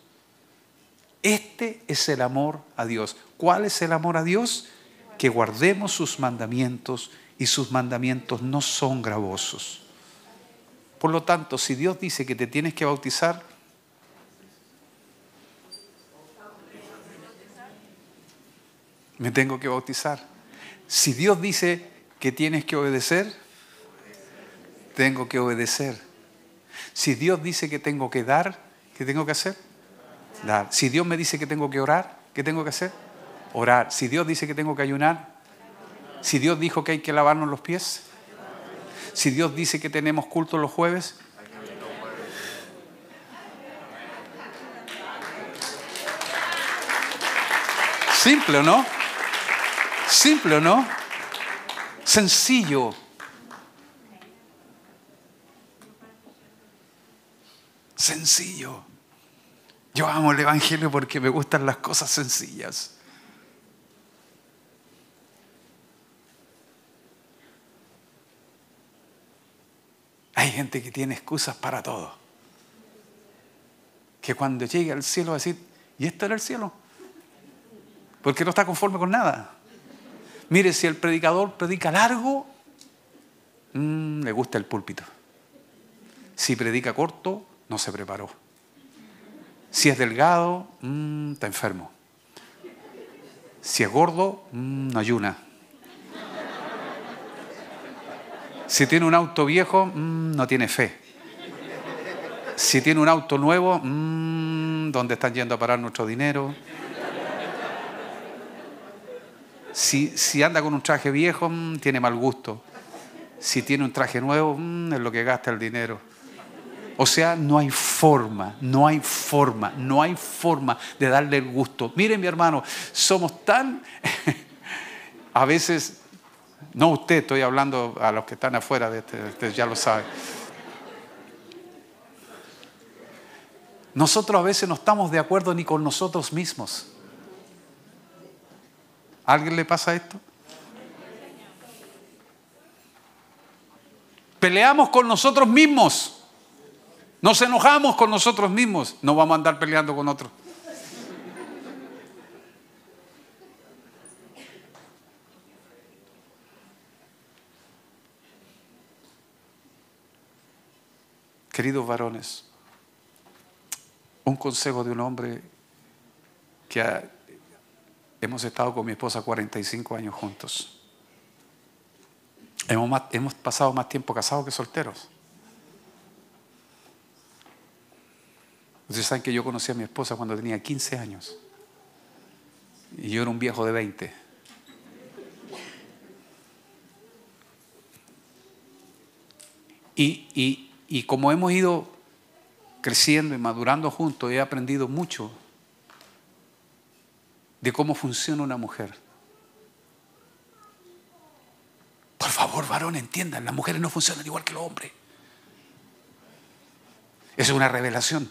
Este es el amor a Dios. ¿Cuál es el amor a Dios? Que guardemos sus mandamientos, y sus mandamientos no son gravosos. Por lo tanto, si Dios dice que te tienes que bautizar, me tengo que bautizar. Si Dios dice que tienes que obedecer, tengo que obedecer. Si Dios dice que tengo que dar, ¿qué tengo que hacer? Dar. Si Dios me dice que tengo que orar, ¿qué tengo que hacer? Orar. Si Dios dice que tengo que ayunar, si Dios dijo que hay que lavarnos los pies, si Dios dice que tenemos culto los jueves, simple, ¿o no? Simple, ¿no? Sencillo. Sencillo. Yo amo el Evangelio porque me gustan las cosas sencillas. Hay gente que tiene excusas para todo. Que cuando llegue al cielo va a decir, ¿y esto era el cielo? Porque no está conforme con nada. Mire, si el predicador predica largo, mmm, le gusta el púlpito. Si predica corto, no se preparó. Si es delgado, mmm, está enfermo. Si es gordo, mmm, no ayuna. Si tiene un auto viejo, mmm, no tiene fe. Si tiene un auto nuevo, mmm, ¿dónde están yendo a parar nuestro dinero? Si, si anda con un traje viejo, mmm, tiene mal gusto. Si tiene un traje nuevo, mmm, es lo que gasta el dinero. O sea, no hay forma, no hay forma, no hay forma de darle el gusto. Miren, mi hermano, somos tan... a veces, no usted, estoy hablando a los que están afuera, de este, usted ya lo sabe. Nosotros a veces no estamos de acuerdo ni con nosotros mismos. ¿A alguien le pasa esto? Peleamos con nosotros mismos. Nos enojamos con nosotros mismos. No vamos a andar peleando con otros. Queridos varones, un consejo de un hombre que ha... Hemos estado con mi esposa cuarenta y cinco años juntos. Hemos, más, hemos pasado más tiempo casados que solteros. Ustedes saben que yo conocí a mi esposa cuando tenía quince años. Y yo era un viejo de veinte. Y, y, y como hemos ido creciendo y madurando juntos, he aprendido mucho de cómo funciona una mujer. Por favor, varón, entiendan, las mujeres no funcionan igual que los hombres. Es una revelación.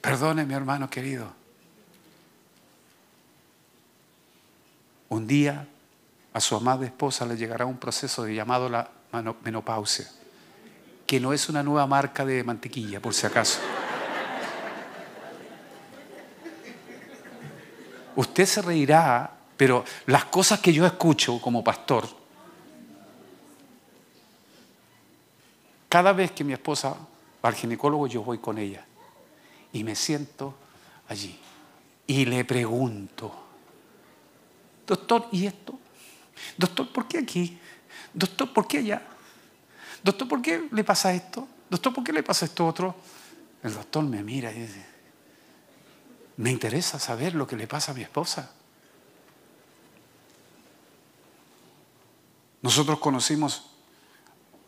Perdone, mi hermano querido. Un día a su amada esposa le llegará un proceso llamado la menopausia, que no es una nueva marca de mantequilla, por si acaso. Usted se reirá, pero las cosas que yo escucho como pastor, cada vez que mi esposa va al ginecólogo, yo voy con ella y me siento allí y le pregunto: doctor, ¿y esto? Doctor, ¿por qué aquí? Doctor, ¿por qué allá? Doctor, ¿por qué le pasa esto? Doctor, ¿por qué le pasa esto otro? El doctor me mira y dice: me interesa saber lo que le pasa a mi esposa. Nosotros conocimos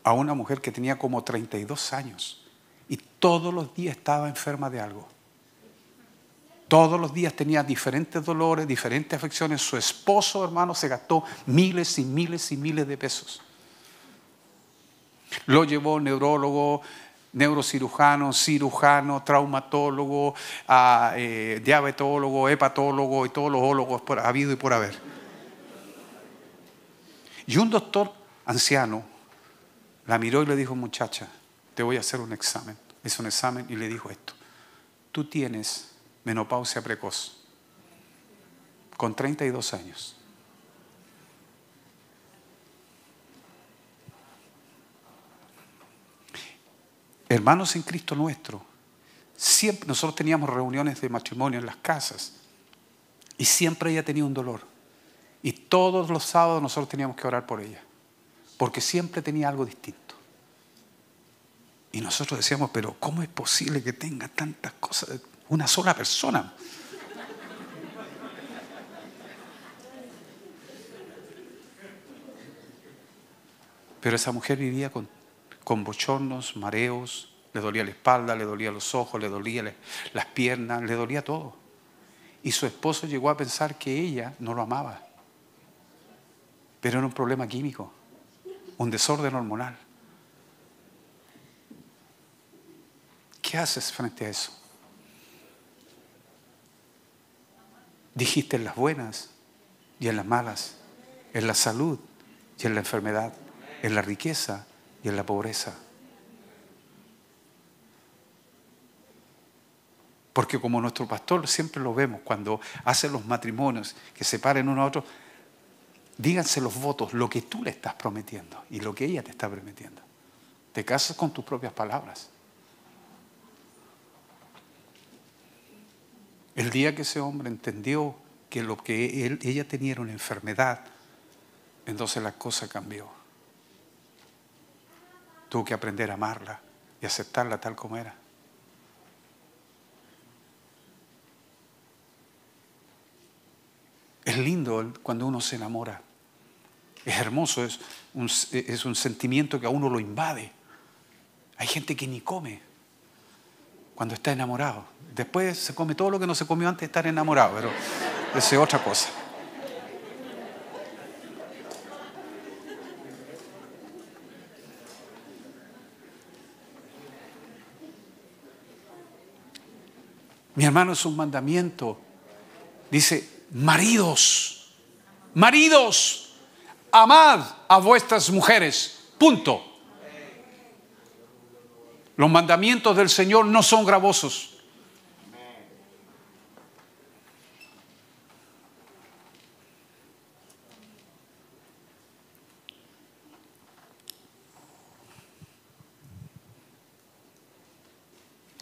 a una mujer que tenía como treinta y dos años y todos los días estaba enferma de algo. Todos los días tenía diferentes dolores, diferentes afecciones. Su esposo, hermano, se gastó miles y miles y miles de pesos. Lo llevó neurólogo, neurocirujano, cirujano, traumatólogo, a, eh, diabetólogo, hepatólogo y todos los ólogos por, habido y por haber. Y un doctor anciano la miró y le dijo: muchacha, te voy a hacer un examen. Es un examen y le dijo esto: tú tienes menopausia precoz con treinta y dos años. Hermanos en Cristo nuestro, siempre nosotros teníamos reuniones de matrimonio en las casas y siempre ella tenía un dolor y todos los sábados nosotros teníamos que orar por ella porque siempre tenía algo distinto. Y nosotros decíamos: pero ¿cómo es posible que tenga tantas cosas una sola persona? Pero esa mujer vivía con con bochornos, mareos, le dolía la espalda, le dolía los ojos, le dolía le, las piernas, le dolía todo. Y su esposo llegó a pensar que ella no lo amaba, pero era un problema químico, un desorden hormonal. ¿Qué haces frente a eso? Dijiste en las buenas y en las malas, en la salud y en la enfermedad, en la riqueza y en la pobreza. Porque como nuestro pastor siempre lo vemos cuando hace los matrimonios que separen uno a otro, díganse los votos, lo que tú le estás prometiendo y lo que ella te está prometiendo. Te casas con tus propias palabras. El día que ese hombre entendió que lo que él, ella tenía era una enfermedad, entonces la cosa cambió. Tuvo que aprender a amarla y aceptarla tal como era. Es lindo cuando uno se enamora. Es hermoso, es un, es un sentimiento que a uno lo invade. Hay gente que ni come cuando está enamorado. Después se come todo lo que no se comió antes de estar enamorado, pero eso es otra cosa. Mi hermano, es un mandamiento. Dice: maridos, maridos, amad a vuestras mujeres. Punto. Los mandamientos del Señor no son gravosos.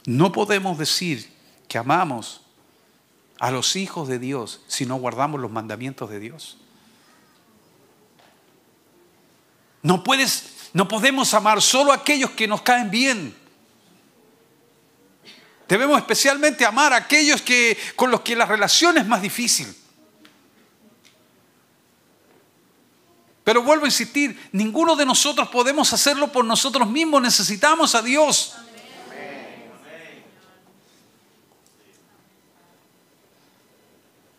No podemos decir que amamos a los hijos de Dios si no guardamos los mandamientos de Dios. No puedes, no podemos amar solo a aquellos que nos caen bien. Debemos especialmente amar a aquellos que, con los que la relación es más difícil. Pero vuelvo a insistir, ninguno de nosotros podemos hacerlo por nosotros mismos. Necesitamos a Dios.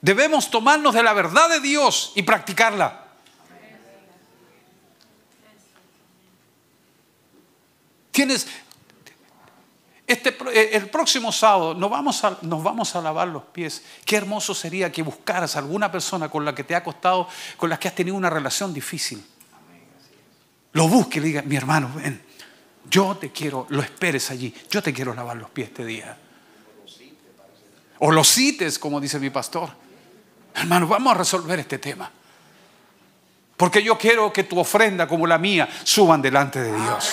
Debemos tomarnos de la verdad de Dios y practicarla. Tienes, este, el próximo sábado nos vamos, a, nos vamos a lavar los pies. Qué hermoso sería que buscaras alguna persona con la que te ha costado, con la que has tenido una relación difícil. Lo busque y le diga, mi hermano, ven, yo te quiero, lo esperes allí, yo te quiero lavar los pies este día. O lo cites, como dice mi pastor. Hermano, vamos a resolver este tema. Porque yo quiero que tu ofrenda como la mía suban delante de Dios.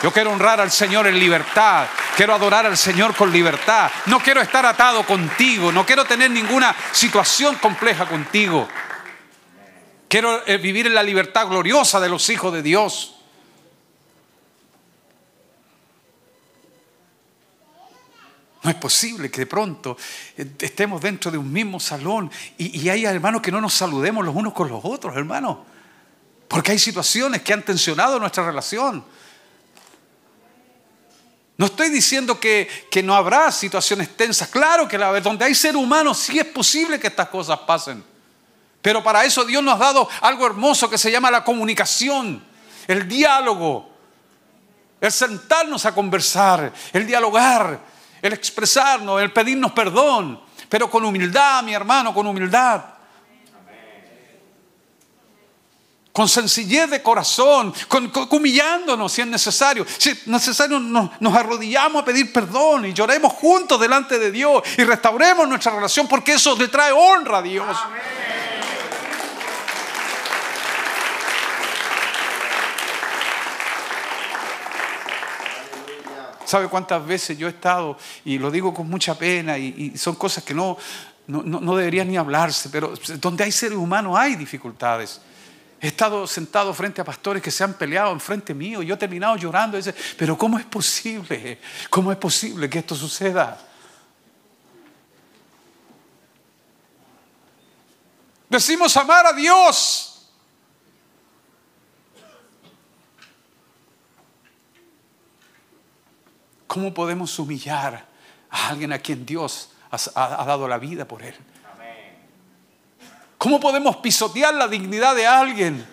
Yo quiero honrar al Señor en libertad. Quiero adorar al Señor con libertad. No quiero estar atado contigo. No quiero tener ninguna situación compleja contigo. Quiero vivir en la libertad gloriosa de los hijos de Dios. No es posible que de pronto estemos dentro de un mismo salón y, y haya hermanos que no nos saludemos los unos con los otros, hermanos. Porque hay situaciones que han tensionado nuestra relación. No estoy diciendo que, que no habrá situaciones tensas. Claro que la va a haber. Donde hay seres humanos sí es posible que estas cosas pasen. Pero para eso Dios nos ha dado algo hermoso que se llama la comunicación, el diálogo, el sentarnos a conversar, el dialogar, el expresarnos, el pedirnos perdón, pero con humildad, mi hermano, con humildad. Con sencillez de corazón, con, con, humillándonos si es necesario. Si es necesario nos, nos arrodillamos a pedir perdón y lloremos juntos delante de Dios y restauremos nuestra relación, porque eso le trae honra a Dios. Amén. ¿Sabe cuántas veces yo he estado, y lo digo con mucha pena, y, y son cosas que no, no, no deberían ni hablarse, pero donde hay seres humanos hay dificultades? He estado sentado frente a pastores que se han peleado enfrente mío y yo he terminado llorando y dice, pero ¿cómo es posible? ¿Cómo es posible que esto suceda? Decimos amar a Dios. ¿Cómo podemos humillar a alguien a quien Dios ha, ha dado la vida por él? ¿Cómo podemos pisotear la dignidad de alguien?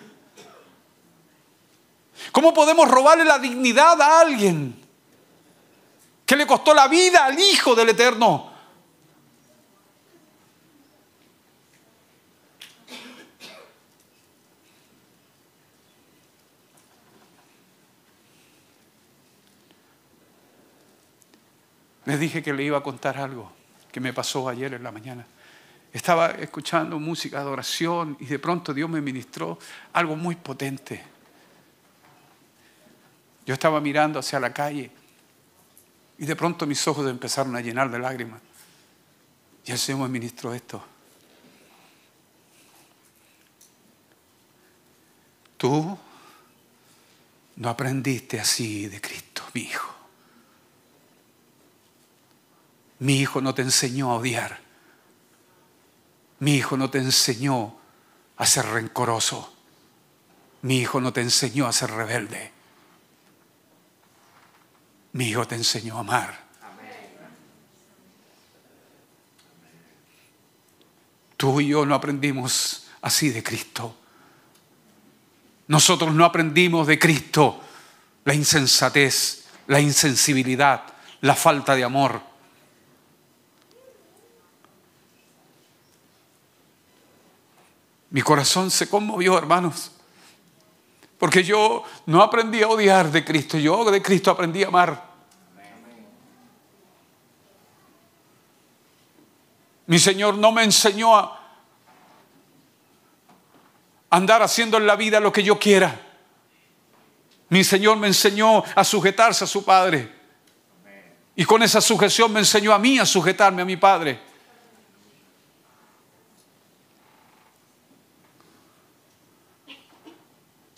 ¿Cómo podemos robarle la dignidad a alguien que le costó la vida al Hijo del Eterno? Les dije que le iba a contar algo que me pasó ayer en la mañana. Estaba escuchando música de adoración y de pronto Dios me ministró algo muy potente. Yo estaba mirando hacia la calle y de pronto mis ojos empezaron a llenar de lágrimas. Y el Señor me ministró esto. Tú no aprendiste así de Cristo, mi hijo. Mi hijo no te enseñó a odiar. Mi hijo no te enseñó a ser rencoroso. Mi hijo no te enseñó a ser rebelde. Mi hijo te enseñó a amar. Tú y yo no aprendimos así de Cristo. Nosotros no aprendimos de Cristo la insensatez, la insensibilidad, la falta de amor. Mi corazón se conmovió, hermanos, porque yo no aprendí a odiar de Cristo, yo de Cristo aprendí a amar. Mi Señor no me enseñó a andar haciendo en la vida lo que yo quiera. Mi Señor me enseñó a sujetarse a su Padre. Y con esa sujeción me enseñó a mí a sujetarme a mi Padre.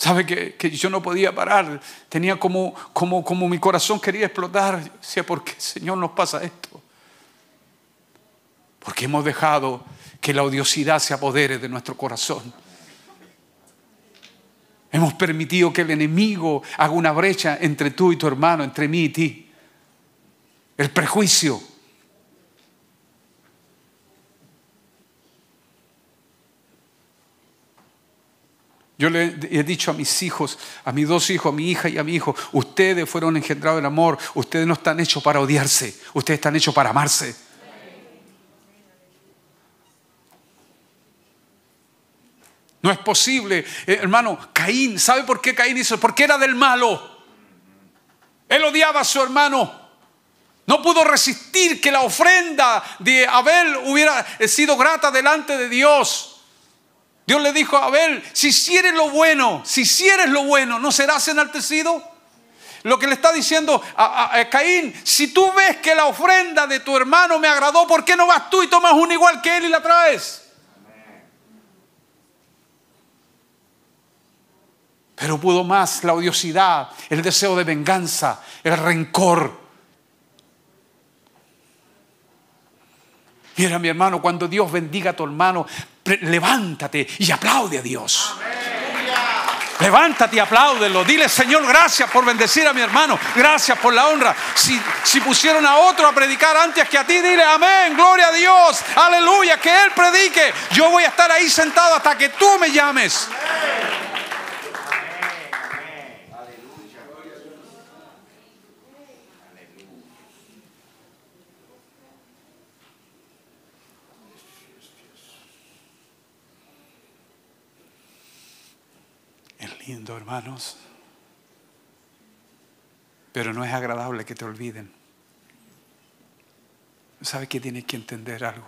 Sabe que, que yo no podía parar. Tenía como, como, como mi corazón quería explotar. Yo decía, ¿por qué, Señor, nos pasa esto? Porque hemos dejado que la odiosidad se apodere de nuestro corazón. Hemos permitido que el enemigo haga una brecha entre tú y tu hermano, entre mí y ti. El prejuicio. Yo le he dicho a mis hijos, a mis dos hijos, a mi hija y a mi hijo, ustedes fueron engendrados en amor, ustedes no están hechos para odiarse, ustedes están hechos para amarse. No es posible, eh, hermano. Caín, ¿sabe por qué Caín hizo? Porque era del malo. Él odiaba a su hermano. No pudo resistir que la ofrenda de Abel hubiera sido grata delante de Dios. Dios le dijo a Abel, si hicieres lo bueno, si hicieres lo bueno, ¿no serás enaltecido? Lo que le está diciendo a, a, a Caín, si tú ves que la ofrenda de tu hermano me agradó, ¿por qué no vas tú y tomas una igual que él y la traes? Pero pudo más la odiosidad, el deseo de venganza, el rencor. Mira, mi hermano, cuando Dios bendiga a tu hermano, levántate y aplaude a Dios. Amén. Levántate y apláudelo. Dile, Señor, gracias por bendecir a mi hermano. Gracias por la honra. Si, si pusieron a otro a predicar antes que a ti, dile amén, gloria a Dios, aleluya, que él predique. Yo voy a estar ahí sentado hasta que tú me llames. Amén. Lindo, hermanos, pero no es agradable que te olviden. ¿Sabes que tienes que entender algo?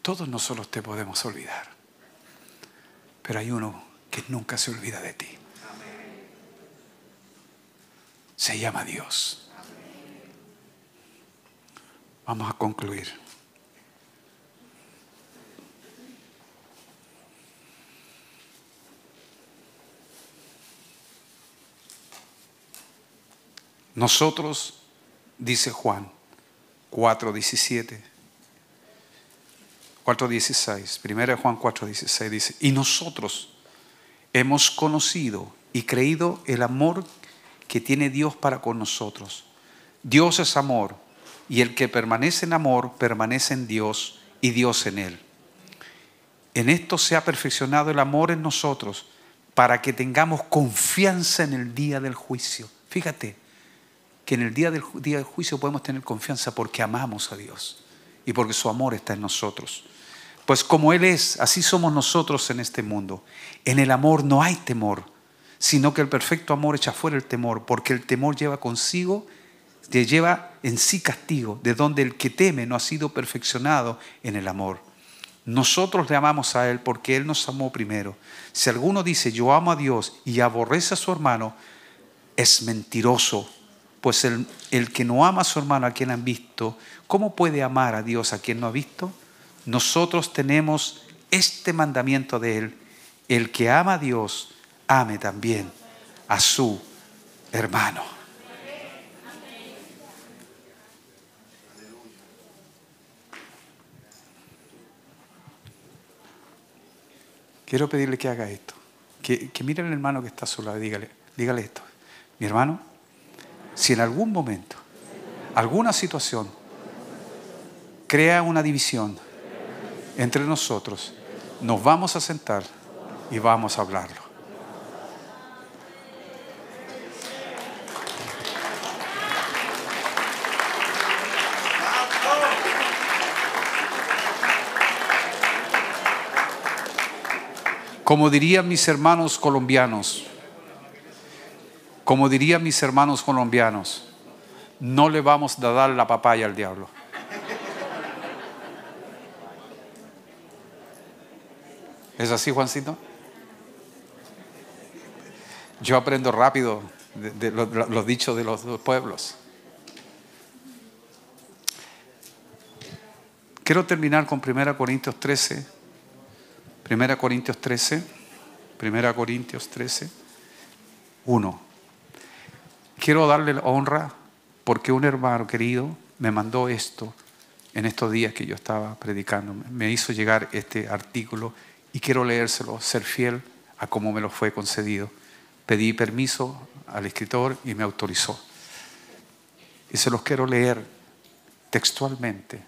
Todos nosotros te podemos olvidar, pero hay uno que nunca se olvida de ti. Se llama Dios. Vamos a concluir. Nosotros, dice Juan cuatro diecisiete, cuatro dieciséis, primera Juan cuatro dieciséis dice, y nosotros hemos conocido y creído el amor que tiene Dios para con nosotros. Dios es amor, y el que permanece en amor permanece en Dios y Dios en él. En esto se ha perfeccionado el amor en nosotros, para que tengamos confianza en el día del juicio. Fíjate que en el día del, día del juicio podemos tener confianza porque amamos a Dios y porque su amor está en nosotros. Pues como Él es, así somos nosotros en este mundo. En el amor no hay temor, sino que el perfecto amor echa fuera el temor, porque el temor lleva consigo, te lleva en sí castigo, de donde el que teme no ha sido perfeccionado en el amor. Nosotros le amamos a Él porque Él nos amó primero. Si alguno dice yo amo a Dios y aborrece a su hermano, es mentiroso. Pues el, el que no ama a su hermano a quien han visto, ¿cómo puede amar a Dios a quien no ha visto? Nosotros tenemos este mandamiento de Él: el que ama a Dios, ame también a su hermano. Quiero pedirle que haga esto, que, que mire al hermano que está a su lado y dígale, dígale esto: mi hermano, si en algún momento, alguna situación crea una división entre nosotros, nos vamos a sentar y vamos a hablarlo. Como dirían mis hermanos colombianos, Como dirían mis hermanos colombianos, no le vamos a dar la papaya al diablo. ¿Es así, Juancito? Yo aprendo rápido de, de, de, de los dichos de los dos pueblos. Quiero terminar con primera Corintios trece. primera Corintios trece. primera Corintios trece. uno. Quiero darle la honra porque un hermano querido me mandó esto en estos días que yo estaba predicando. Me hizo llegar este artículo y quiero leérselo, ser fiel a cómo me lo fue concedido. Pedí permiso al escritor y me autorizó. Y se los quiero leer textualmente.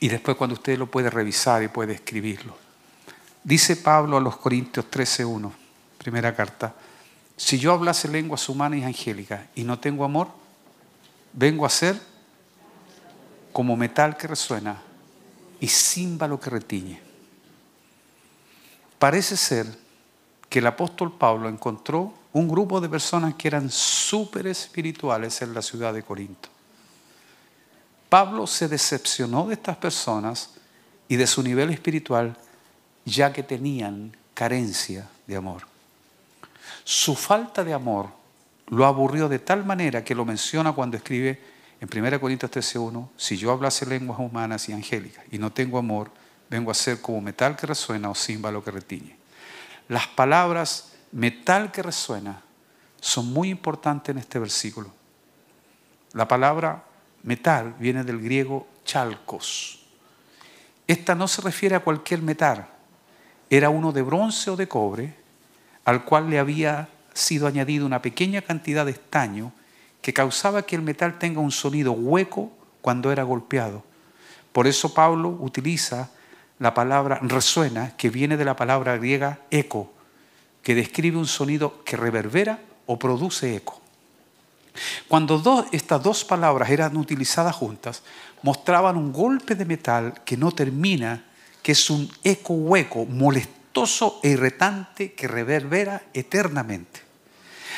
Y después cuando usted lo puede revisar y puede escribirlo. Dice Pablo a los Corintios trece uno, primera carta. Si yo hablase lenguas humanas y angélicas y no tengo amor, vengo a ser como metal que resuena y címbalo que retiñe. Parece ser que el apóstol Pablo encontró un grupo de personas que eran súper espirituales en la ciudad de Corinto. Pablo se decepcionó de estas personas y de su nivel espiritual, ya que tenían carencia de amor. Su falta de amor lo aburrió de tal manera que lo menciona cuando escribe en primera Corintios trece uno, si yo hablase lenguas humanas y angélicas y no tengo amor, vengo a ser como metal que resuena o címbalo que retiñe. Las palabras metal que resuena son muy importantes en este versículo. La palabra metal viene del griego chalcos. Esta no se refiere a cualquier metal. Era uno de bronce o de cobre, al cual le había sido añadida una pequeña cantidad de estaño que causaba que el metal tenga un sonido hueco cuando era golpeado. Por eso Pablo utiliza la palabra resuena, que viene de la palabra griega eco, que describe un sonido que reverbera o produce eco. Cuando dos, estas dos palabras eran utilizadas juntas, mostraban un golpe de metal que no termina, que es un eco hueco, molestoso e irritante que reverbera eternamente.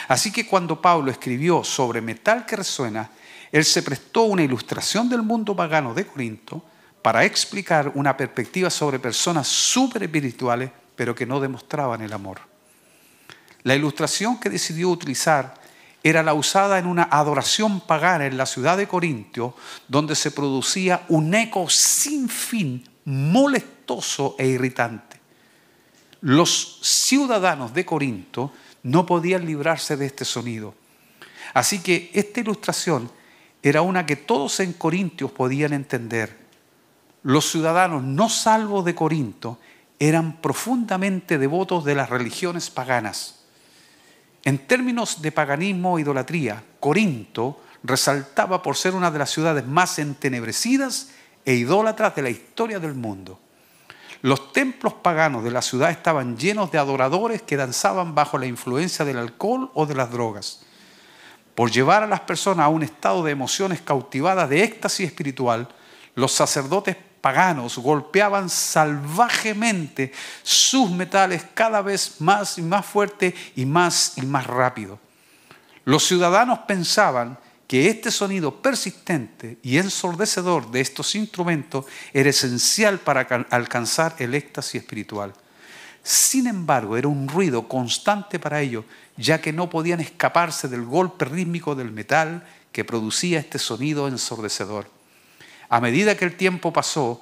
Así que cuando Pablo escribió sobre metal que resuena, él se prestó una ilustración del mundo pagano de Corinto para explicar una perspectiva sobre personas súper espirituales, pero que no demostraban el amor. La ilustración que decidió utilizar era la usada en una adoración pagana en la ciudad de Corintio, donde se producía un eco sin fin, molestoso e irritante. Los ciudadanos de Corinto no podían librarse de este sonido. Así que esta ilustración era una que todos en Corintios podían entender. Los ciudadanos no salvos de Corinto eran profundamente devotos de las religiones paganas. En términos de paganismo e idolatría, Corinto resaltaba por ser una de las ciudades más entenebrecidas e idólatras de la historia del mundo. Los templos paganos de la ciudad estaban llenos de adoradores que danzaban bajo la influencia del alcohol o de las drogas. Por llevar a las personas a un estado de emociones cautivadas de éxtasis espiritual, los sacerdotes paganos golpeaban salvajemente sus metales cada vez más y más fuerte y más y más rápido. Los ciudadanos pensaban que este sonido persistente y ensordecedor de estos instrumentos era esencial para alcanzar el éxtasis espiritual. Sin embargo, era un ruido constante para ellos, ya que no podían escaparse del golpe rítmico del metal que producía este sonido ensordecedor. A medida que el tiempo pasó,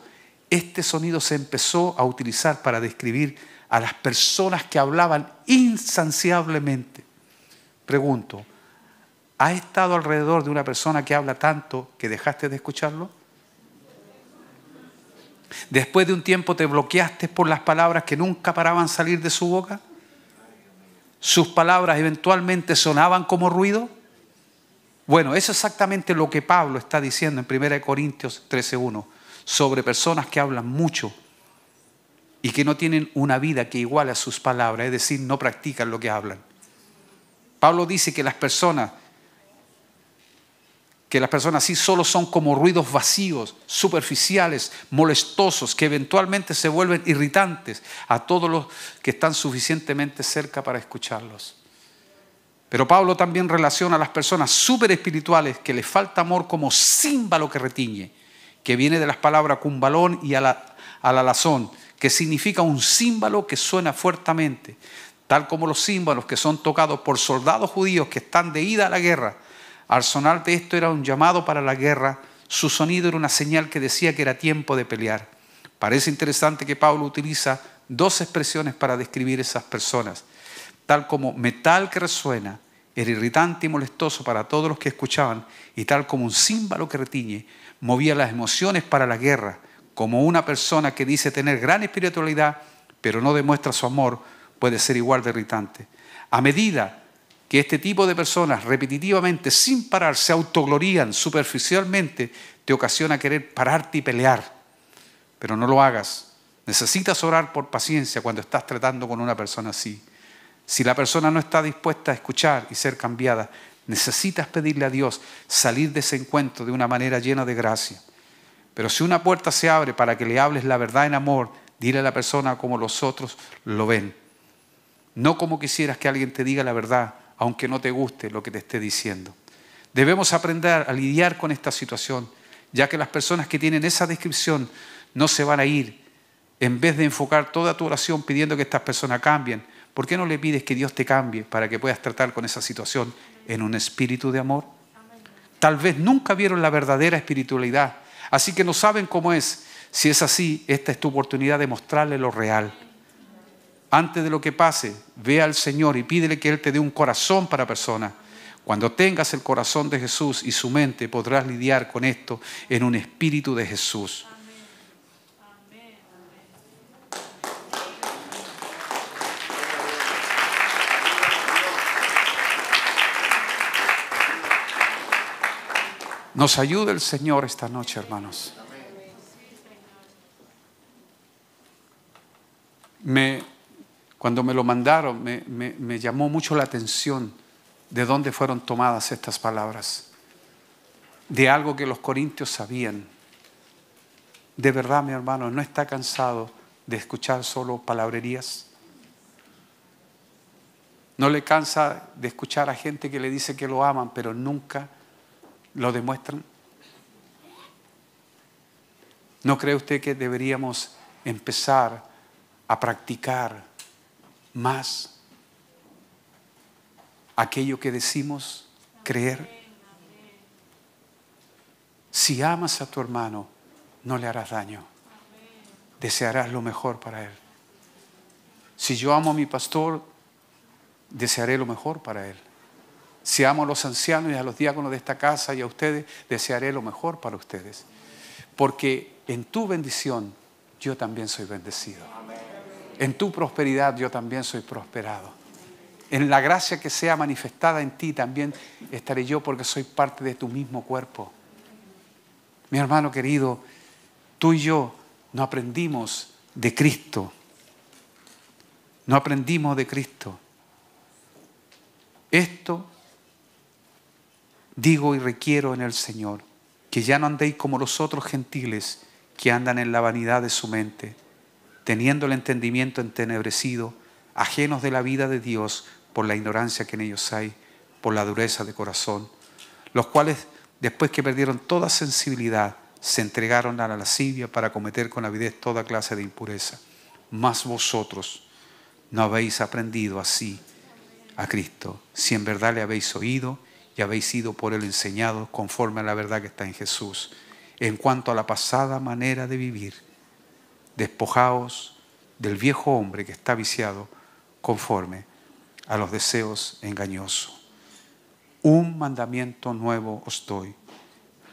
este sonido se empezó a utilizar para describir a las personas que hablaban insaciablemente. Pregunto, ¿has estado alrededor de una persona que habla tanto que dejaste de escucharlo? ¿Después de un tiempo te bloqueaste por las palabras que nunca paraban de salir de su boca? ¿Sus palabras eventualmente sonaban como ruido? Bueno, eso es exactamente lo que Pablo está diciendo en primera Corintios trece uno sobre personas que hablan mucho y que no tienen una vida que iguale a sus palabras, es decir, no practican lo que hablan. Pablo dice que las personas, que las personas así solo son como ruidos vacíos, superficiales, molestosos, que eventualmente se vuelven irritantes a todos los que están suficientemente cerca para escucharlos. Pero Pablo también relaciona a las personas súper espirituales que les falta amor como címbalo que retiñe, que viene de las palabras cumbalón y alalazón, que significa un címbalo que suena fuertemente, tal como los címbalos que son tocados por soldados judíos que están de ida a la guerra. Al sonar de esto era un llamado para la guerra, su sonido era una señal que decía que era tiempo de pelear. Parece interesante que Pablo utiliza dos expresiones para describir esas personas. tal como metal que resuena, era irritante y molestoso para todos los que escuchaban, y tal como un címbalo que retiñe, movía las emociones para la guerra, como una persona que dice tener gran espiritualidad, pero no demuestra su amor, puede ser igual de irritante. A medida que este tipo de personas repetitivamente, sin parar, se autoglorían superficialmente, te ocasiona querer pararte y pelear. Pero no lo hagas. Necesitas orar por paciencia cuando estás tratando con una persona así. Si la persona no está dispuesta a escuchar y ser cambiada, necesitas pedirle a Dios salir de ese encuentro de una manera llena de gracia. Pero si una puerta se abre para que le hables la verdad en amor, dile a la persona como los otros lo ven. No como quisieras que alguien te diga la verdad, aunque no te guste lo que te esté diciendo. Debemos aprender a lidiar con esta situación, ya que las personas que tienen esa descripción no se van a ir. En vez de enfocar toda tu oración pidiendo que estas personas cambien, ¿por qué no le pides que Dios te cambie para que puedas tratar con esa situación en un espíritu de amor? Tal vez nunca vieron la verdadera espiritualidad, así que no saben cómo es. Si es así, esta es tu oportunidad de mostrarle lo real. Antes de lo que pase, ve al Señor y pídele que Él te dé un corazón para personas. Cuando tengas el corazón de Jesús y su mente, podrás lidiar con esto en un espíritu de Jesús. Nos ayude el Señor esta noche, hermanos. Me, cuando me lo mandaron, me, me, me llamó mucho la atención de dónde fueron tomadas estas palabras. De algo que los corintios sabían. De verdad, mi hermano, ¿no está cansado de escuchar solo palabrerías? ¿No le cansa de escuchar a gente que le dice que lo aman, pero nunca lo demuestran? ¿No cree usted que deberíamos empezar a practicar más aquello que decimos creer? Si amas a tu hermano, no le harás daño. Desearás lo mejor para él. Si yo amo a mi pastor, desearé lo mejor para él. Si amo a los ancianos y a los diáconos de esta casa y a ustedes, desearé lo mejor para ustedes. Porque en tu bendición yo también soy bendecido. En tu prosperidad yo también soy prosperado. En la gracia que sea manifestada en ti también estaré yo, porque soy parte de tu mismo cuerpo. Mi hermano querido, tú y yo no aprendimos de Cristo. No aprendimos de Cristo. Esto digo y requiero en el Señor, que ya no andéis como los otros gentiles que andan en la vanidad de su mente, teniendo el entendimiento entenebrecido, ajenos de la vida de Dios por la ignorancia que en ellos hay, por la dureza de corazón, los cuales, después que perdieron toda sensibilidad, se entregaron a la lascivia para cometer con avidez toda clase de impureza. Mas vosotros no habéis aprendido así a Cristo, si en verdad le habéis oído y habéis sido por él enseñados conforme a la verdad que está en Jesús. En cuanto a la pasada manera de vivir, despojaos del viejo hombre que está viciado conforme a los deseos engañosos. Un mandamiento nuevo os doy,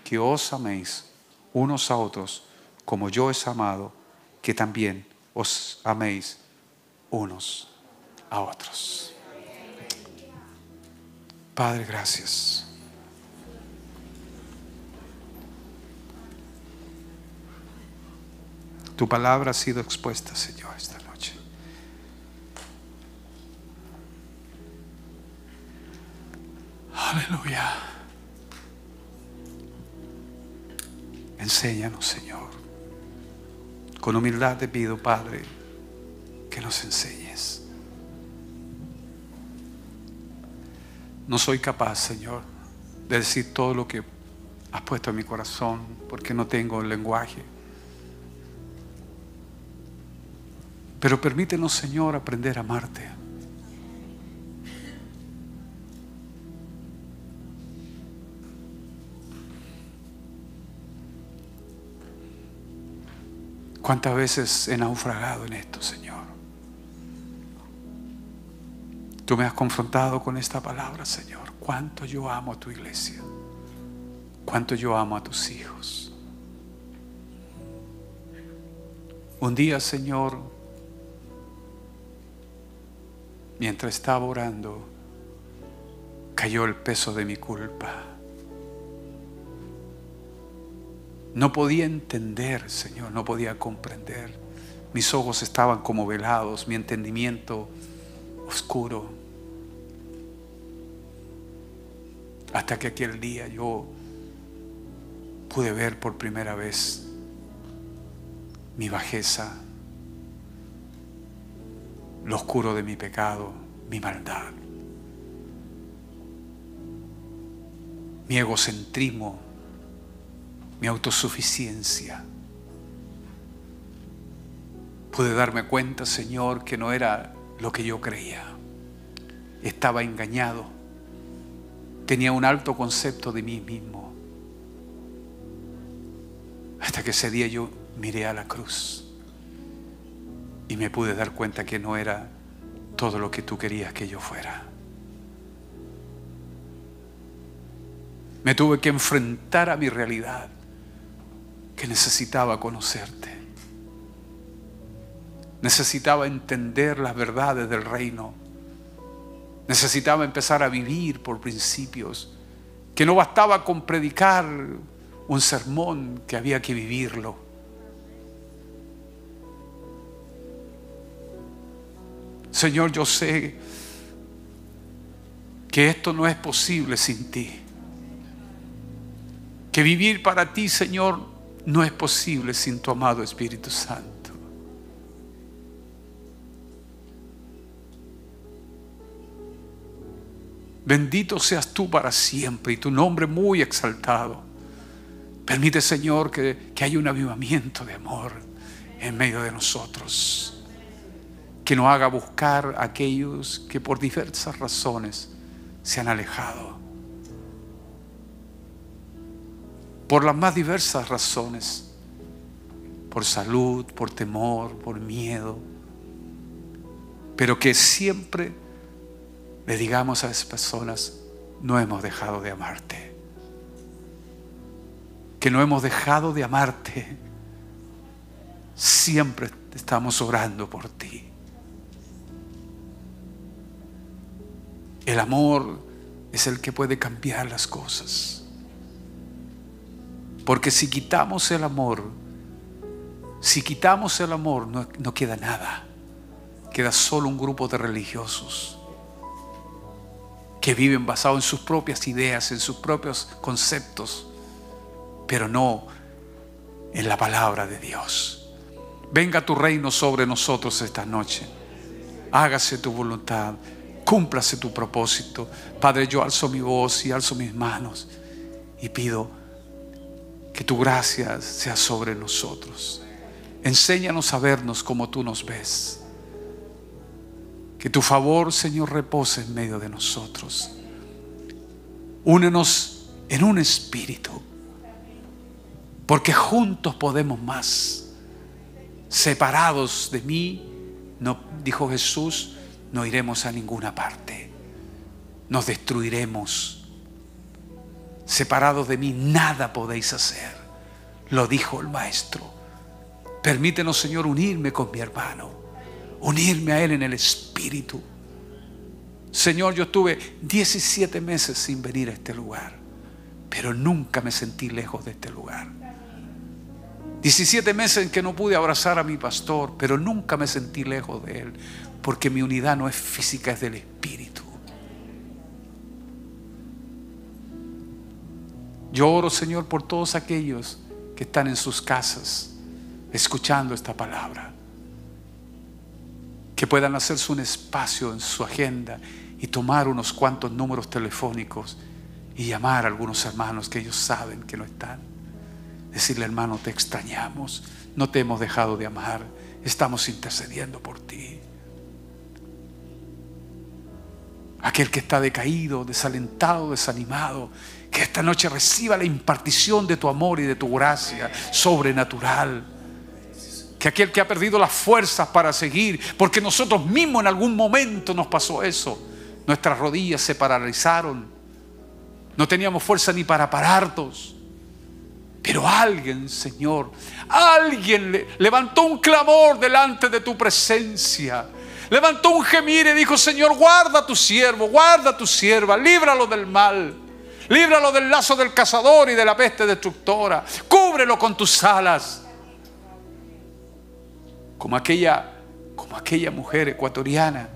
que os améis unos a otros como yo os he amado, que también os améis unos a otros. Padre, gracias. Tu palabra ha sido expuesta, Señor, esta noche. Aleluya. Enséñanos, Señor. Con humildad te pido, Padre, que nos enseñes. No soy capaz, Señor, de decir todo lo que has puesto en mi corazón, porque no tengo el lenguaje. Pero permítenos, Señor, aprender a amarte. ¿Cuántas veces he naufragado en esto, Señor? Tú me has confrontado con esta palabra, Señor. Cuánto yo amo a tu iglesia, cuánto yo amo a tus hijos. Un día, Señor, mientras estaba orando, cayó el peso de mi culpa. No podía entender, Señor, no podía comprender. Mis ojos estaban como velados, mi entendimiento oscuro. Hasta que aquel día yo pude ver por primera vez mi bajeza, lo oscuro de mi pecado, mi maldad, mi egocentrismo, mi autosuficiencia. Pude darme cuenta, Señor, que no era lo que yo creía. Estaba engañado. Tenía un alto concepto de mí mismo. Hasta que ese día yo miré a la cruz y me pude dar cuenta que no era todo lo que tú querías que yo fuera. Me tuve que enfrentar a mi realidad, que necesitaba conocerte. Necesitaba entender las verdades del reino. Necesitaba empezar a vivir por principios, que no bastaba con predicar un sermón, que había que vivirlo. Señor, yo sé que esto no es posible sin ti. Que vivir para ti, Señor, no es posible sin tu amado Espíritu Santo. Bendito seas tú para siempre y tu nombre muy exaltado. Permite, Señor, que, que haya un avivamiento de amor en medio de nosotros, que nos haga buscar a aquellos que por diversas razones se han alejado. Por las más diversas razones, por salud, por temor, por miedo, pero que siempre le digamos a esas personas: no hemos dejado de amarte, que no hemos dejado de amarte, siempre estamos orando por ti. El amor es el que puede cambiar las cosas. Porque si quitamos el amor, si quitamos el amor, no, no queda nada. Queda solo un grupo de religiosos que viven basados en sus propias ideas, en sus propios conceptos, pero no en la palabra de Dios. Venga tu reino sobre nosotros esta noche. Hágase tu voluntad, cúmplase tu propósito. Padre, yo alzo mi voz y alzo mis manos y pido que tu gracia sea sobre nosotros. Enséñanos a vernos como tú nos ves. Que tu favor, Señor, repose en medio de nosotros. Únenos en un espíritu, porque juntos podemos más. Separados de mí, no, dijo Jesús, no iremos a ninguna parte. Nos destruiremos. Separados de mí nada podéis hacer, lo dijo el Maestro. Permítenos, Señor, unirme con mi hermano, unirme a él en el espíritu. Señor, yo estuve diecisiete meses sin venir a este lugar, pero nunca me sentí lejos de este lugar. diecisiete meses en que no pude abrazar a mi pastor, pero nunca me sentí lejos de él, porque mi unidad no es física, es del espíritu. Yo oro, Señor, por todos aquellos que están en sus casas escuchando esta palabra, que puedan hacerse un espacio en su agenda y tomar unos cuantos números telefónicos y llamar a algunos hermanos que ellos saben que no están. Decirle: hermano, te extrañamos, no te hemos dejado de amar, estamos intercediendo por ti. Aquel que está decaído, desalentado, desanimado, que esta noche reciba la impartición de tu amor y de tu gracia sobrenatural. Que aquel que ha perdido las fuerzas para seguir, porque nosotros mismos en algún momento nos pasó eso, Nuestras rodillas se paralizaron. No teníamos fuerza ni para pararnos. Pero alguien, Señor, alguien levantó un clamor delante de tu presencia. Levantó un gemir y dijo: Señor, guarda a tu siervo, guarda a tu sierva, líbralo del mal, líbralo del lazo del cazador y de la peste destructora, cúbrelo con tus alas. Como aquella, como aquella mujer ecuatoriana,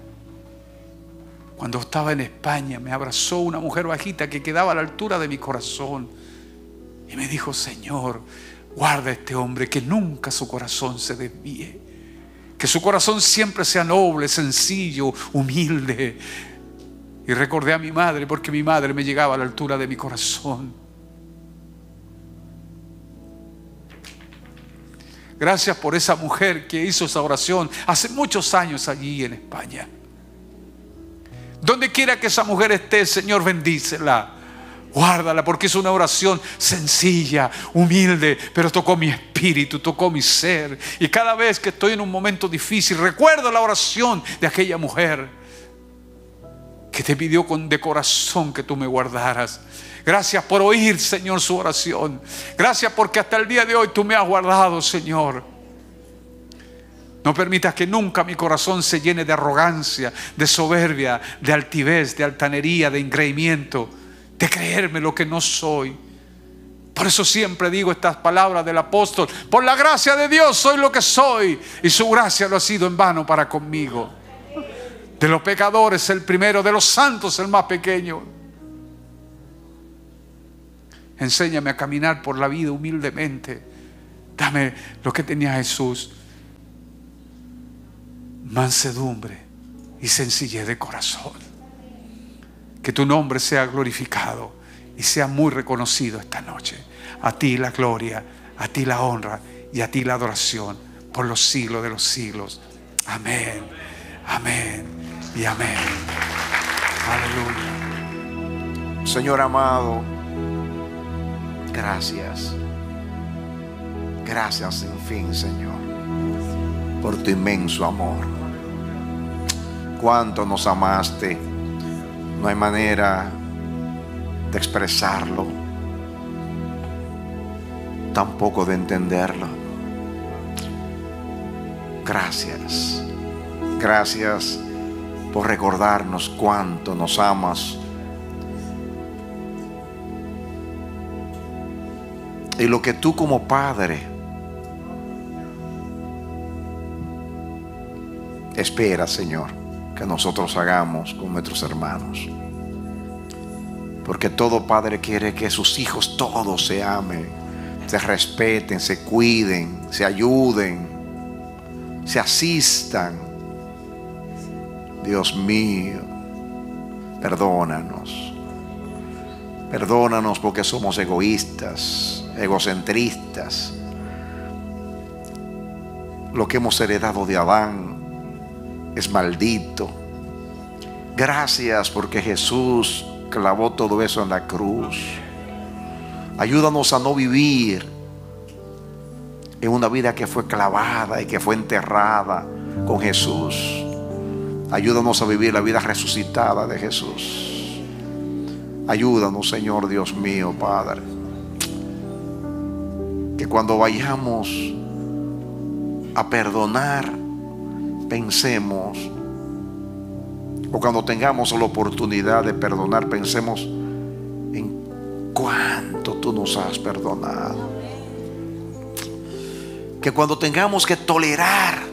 cuando estaba en España, me abrazó una mujer bajita que quedaba a la altura de mi corazón y me dijo: Señor, guarda a este hombre, que nunca su corazón se desvíe, que su corazón siempre sea noble, sencillo, humilde. Y recordé a mi madre, porque mi madre me llegaba a la altura de mi corazón. Gracias por esa mujer que hizo esa oración hace muchos años allí en España. Donde quiera que esa mujer esté, Señor, bendícela, guárdala, porque es una oración sencilla, humilde, pero tocó mi espíritu, tocó mi ser. Y cada vez que estoy en un momento difícil, recuerdo la oración de aquella mujer que te pidió con de corazón que tú me guardaras. Gracias por oír, Señor, su oración. Gracias porque hasta el día de hoy tú me has guardado, Señor. No permitas que nunca mi corazón se llene de arrogancia, de soberbia, de altivez, de altanería, de engreimiento, de creerme lo que no soy. Por eso siempre digo estas palabras del apóstol: por la gracia de Dios soy lo que soy, y su gracia no ha sido en vano para conmigo. De los pecadores el primero, de los santos el más pequeño. Enséñame a caminar por la vida humildemente. Dame lo que tenía Jesús: mansedumbre y sencillez de corazón. Que tu nombre sea glorificado y sea muy reconocido esta noche. A ti la gloria, a ti la honra y a ti la adoración por los siglos de los siglos. Amén, amén y amén. Aleluya. Señor amado, gracias. Gracias sin fin, Señor, por tu inmenso amor. Cuánto nos amaste. No hay manera de expresarlo, tampoco de entenderlo. Gracias. Gracias por recordarnos cuánto nos amas y lo que tú como Padre esperas, Señor, que nosotros hagamos con nuestros hermanos, porque todo padre quiere que sus hijos todos se amen, se respeten, se cuiden, se ayuden, se asistan. Dios mío, perdónanos, perdónanos porque somos egoístas, egocentristas. Lo que hemos heredado de Adán es maldito. Gracias porque Jesús clavó todo eso en la cruz. Ayúdanos a no vivir en una vida que fue clavada y que fue enterrada con Jesús. Ayúdanos a vivir la vida resucitada de Jesús. Ayúdanos, Señor Dios mío, Padre, que cuando vayamos a perdonar, pensemos, o cuando tengamos la oportunidad de perdonar, pensemos en cuánto tú nos has perdonado. Que cuando tengamos que tolerar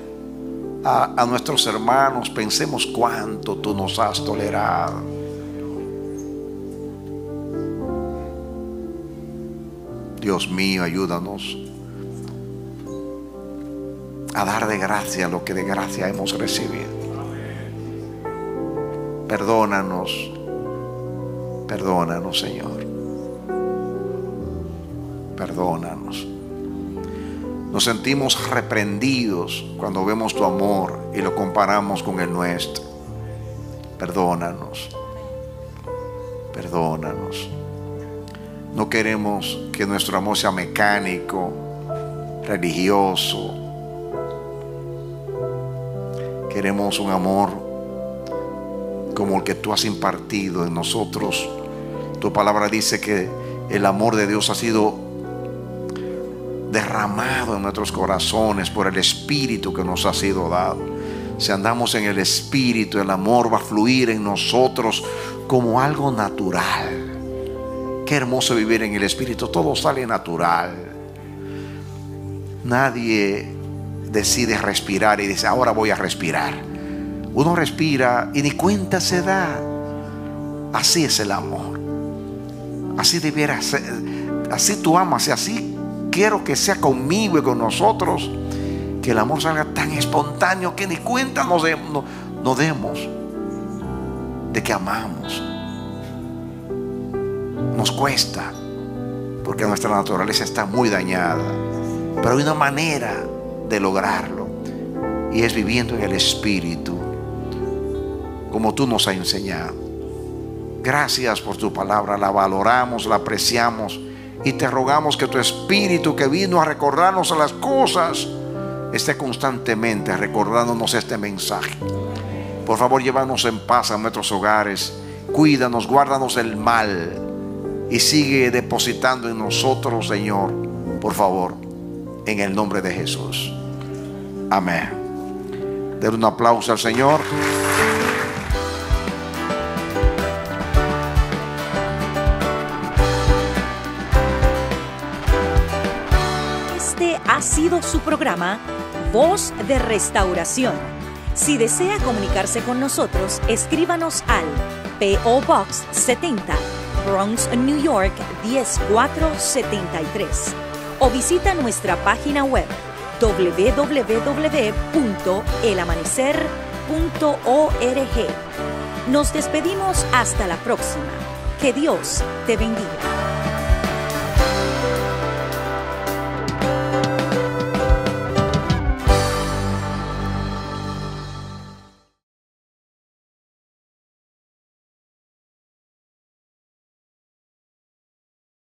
A, a nuestros hermanos, pensemos cuánto tú nos has tolerado. Dios mío, ayúdanos a dar de gracia lo que de gracia hemos recibido. Perdónanos, perdónanos, Señor, perdónanos. Nos sentimos reprendidos cuando vemos tu amor y lo comparamos con el nuestro. Perdónanos, perdónanos. No queremos que nuestro amor sea mecánico, religioso. Queremos un amor como el que tú has impartido en nosotros. Tu palabra dice que el amor de Dios ha sido derramado en nuestros corazones por el Espíritu que nos ha sido dado. Si andamos en el Espíritu, el amor va a fluir en nosotros como algo natural. Qué hermoso vivir en el Espíritu. Todo sale natural. Nadie decide respirar y dice: ahora voy a respirar. Uno respira y ni cuenta se da. Así es el amor. Así debiera ser. Así tú amas y así quiero que sea conmigo y con nosotros. Que el amor salga tan espontáneo que ni cuenta nos, de, no, nos demos de que amamos. Nos cuesta porque nuestra naturaleza está muy dañada, pero hay una manera de lograrlo, y es viviendo en el Espíritu, como tú nos has enseñado. Gracias por tu palabra, la valoramos, la apreciamos, y te rogamos que tu Espíritu, que vino a recordarnos las cosas, esté constantemente recordándonos este mensaje. Por favor, llévanos en paz a nuestros hogares, cuídanos, guárdanos del mal, y sigue depositando en nosotros, Señor, por favor, en el nombre de Jesús. Amén. Den un aplauso al Señor. Este ha sido su programa Voz de Restauración. Si desea comunicarse con nosotros, escríbanos al P O Box setenta, Bronx, New York diez mil cuatrocientos setenta y tres, o visita nuestra página web doble u doble u doble u punto el amanecer punto org. Nos despedimos hasta la próxima. Que Dios te bendiga.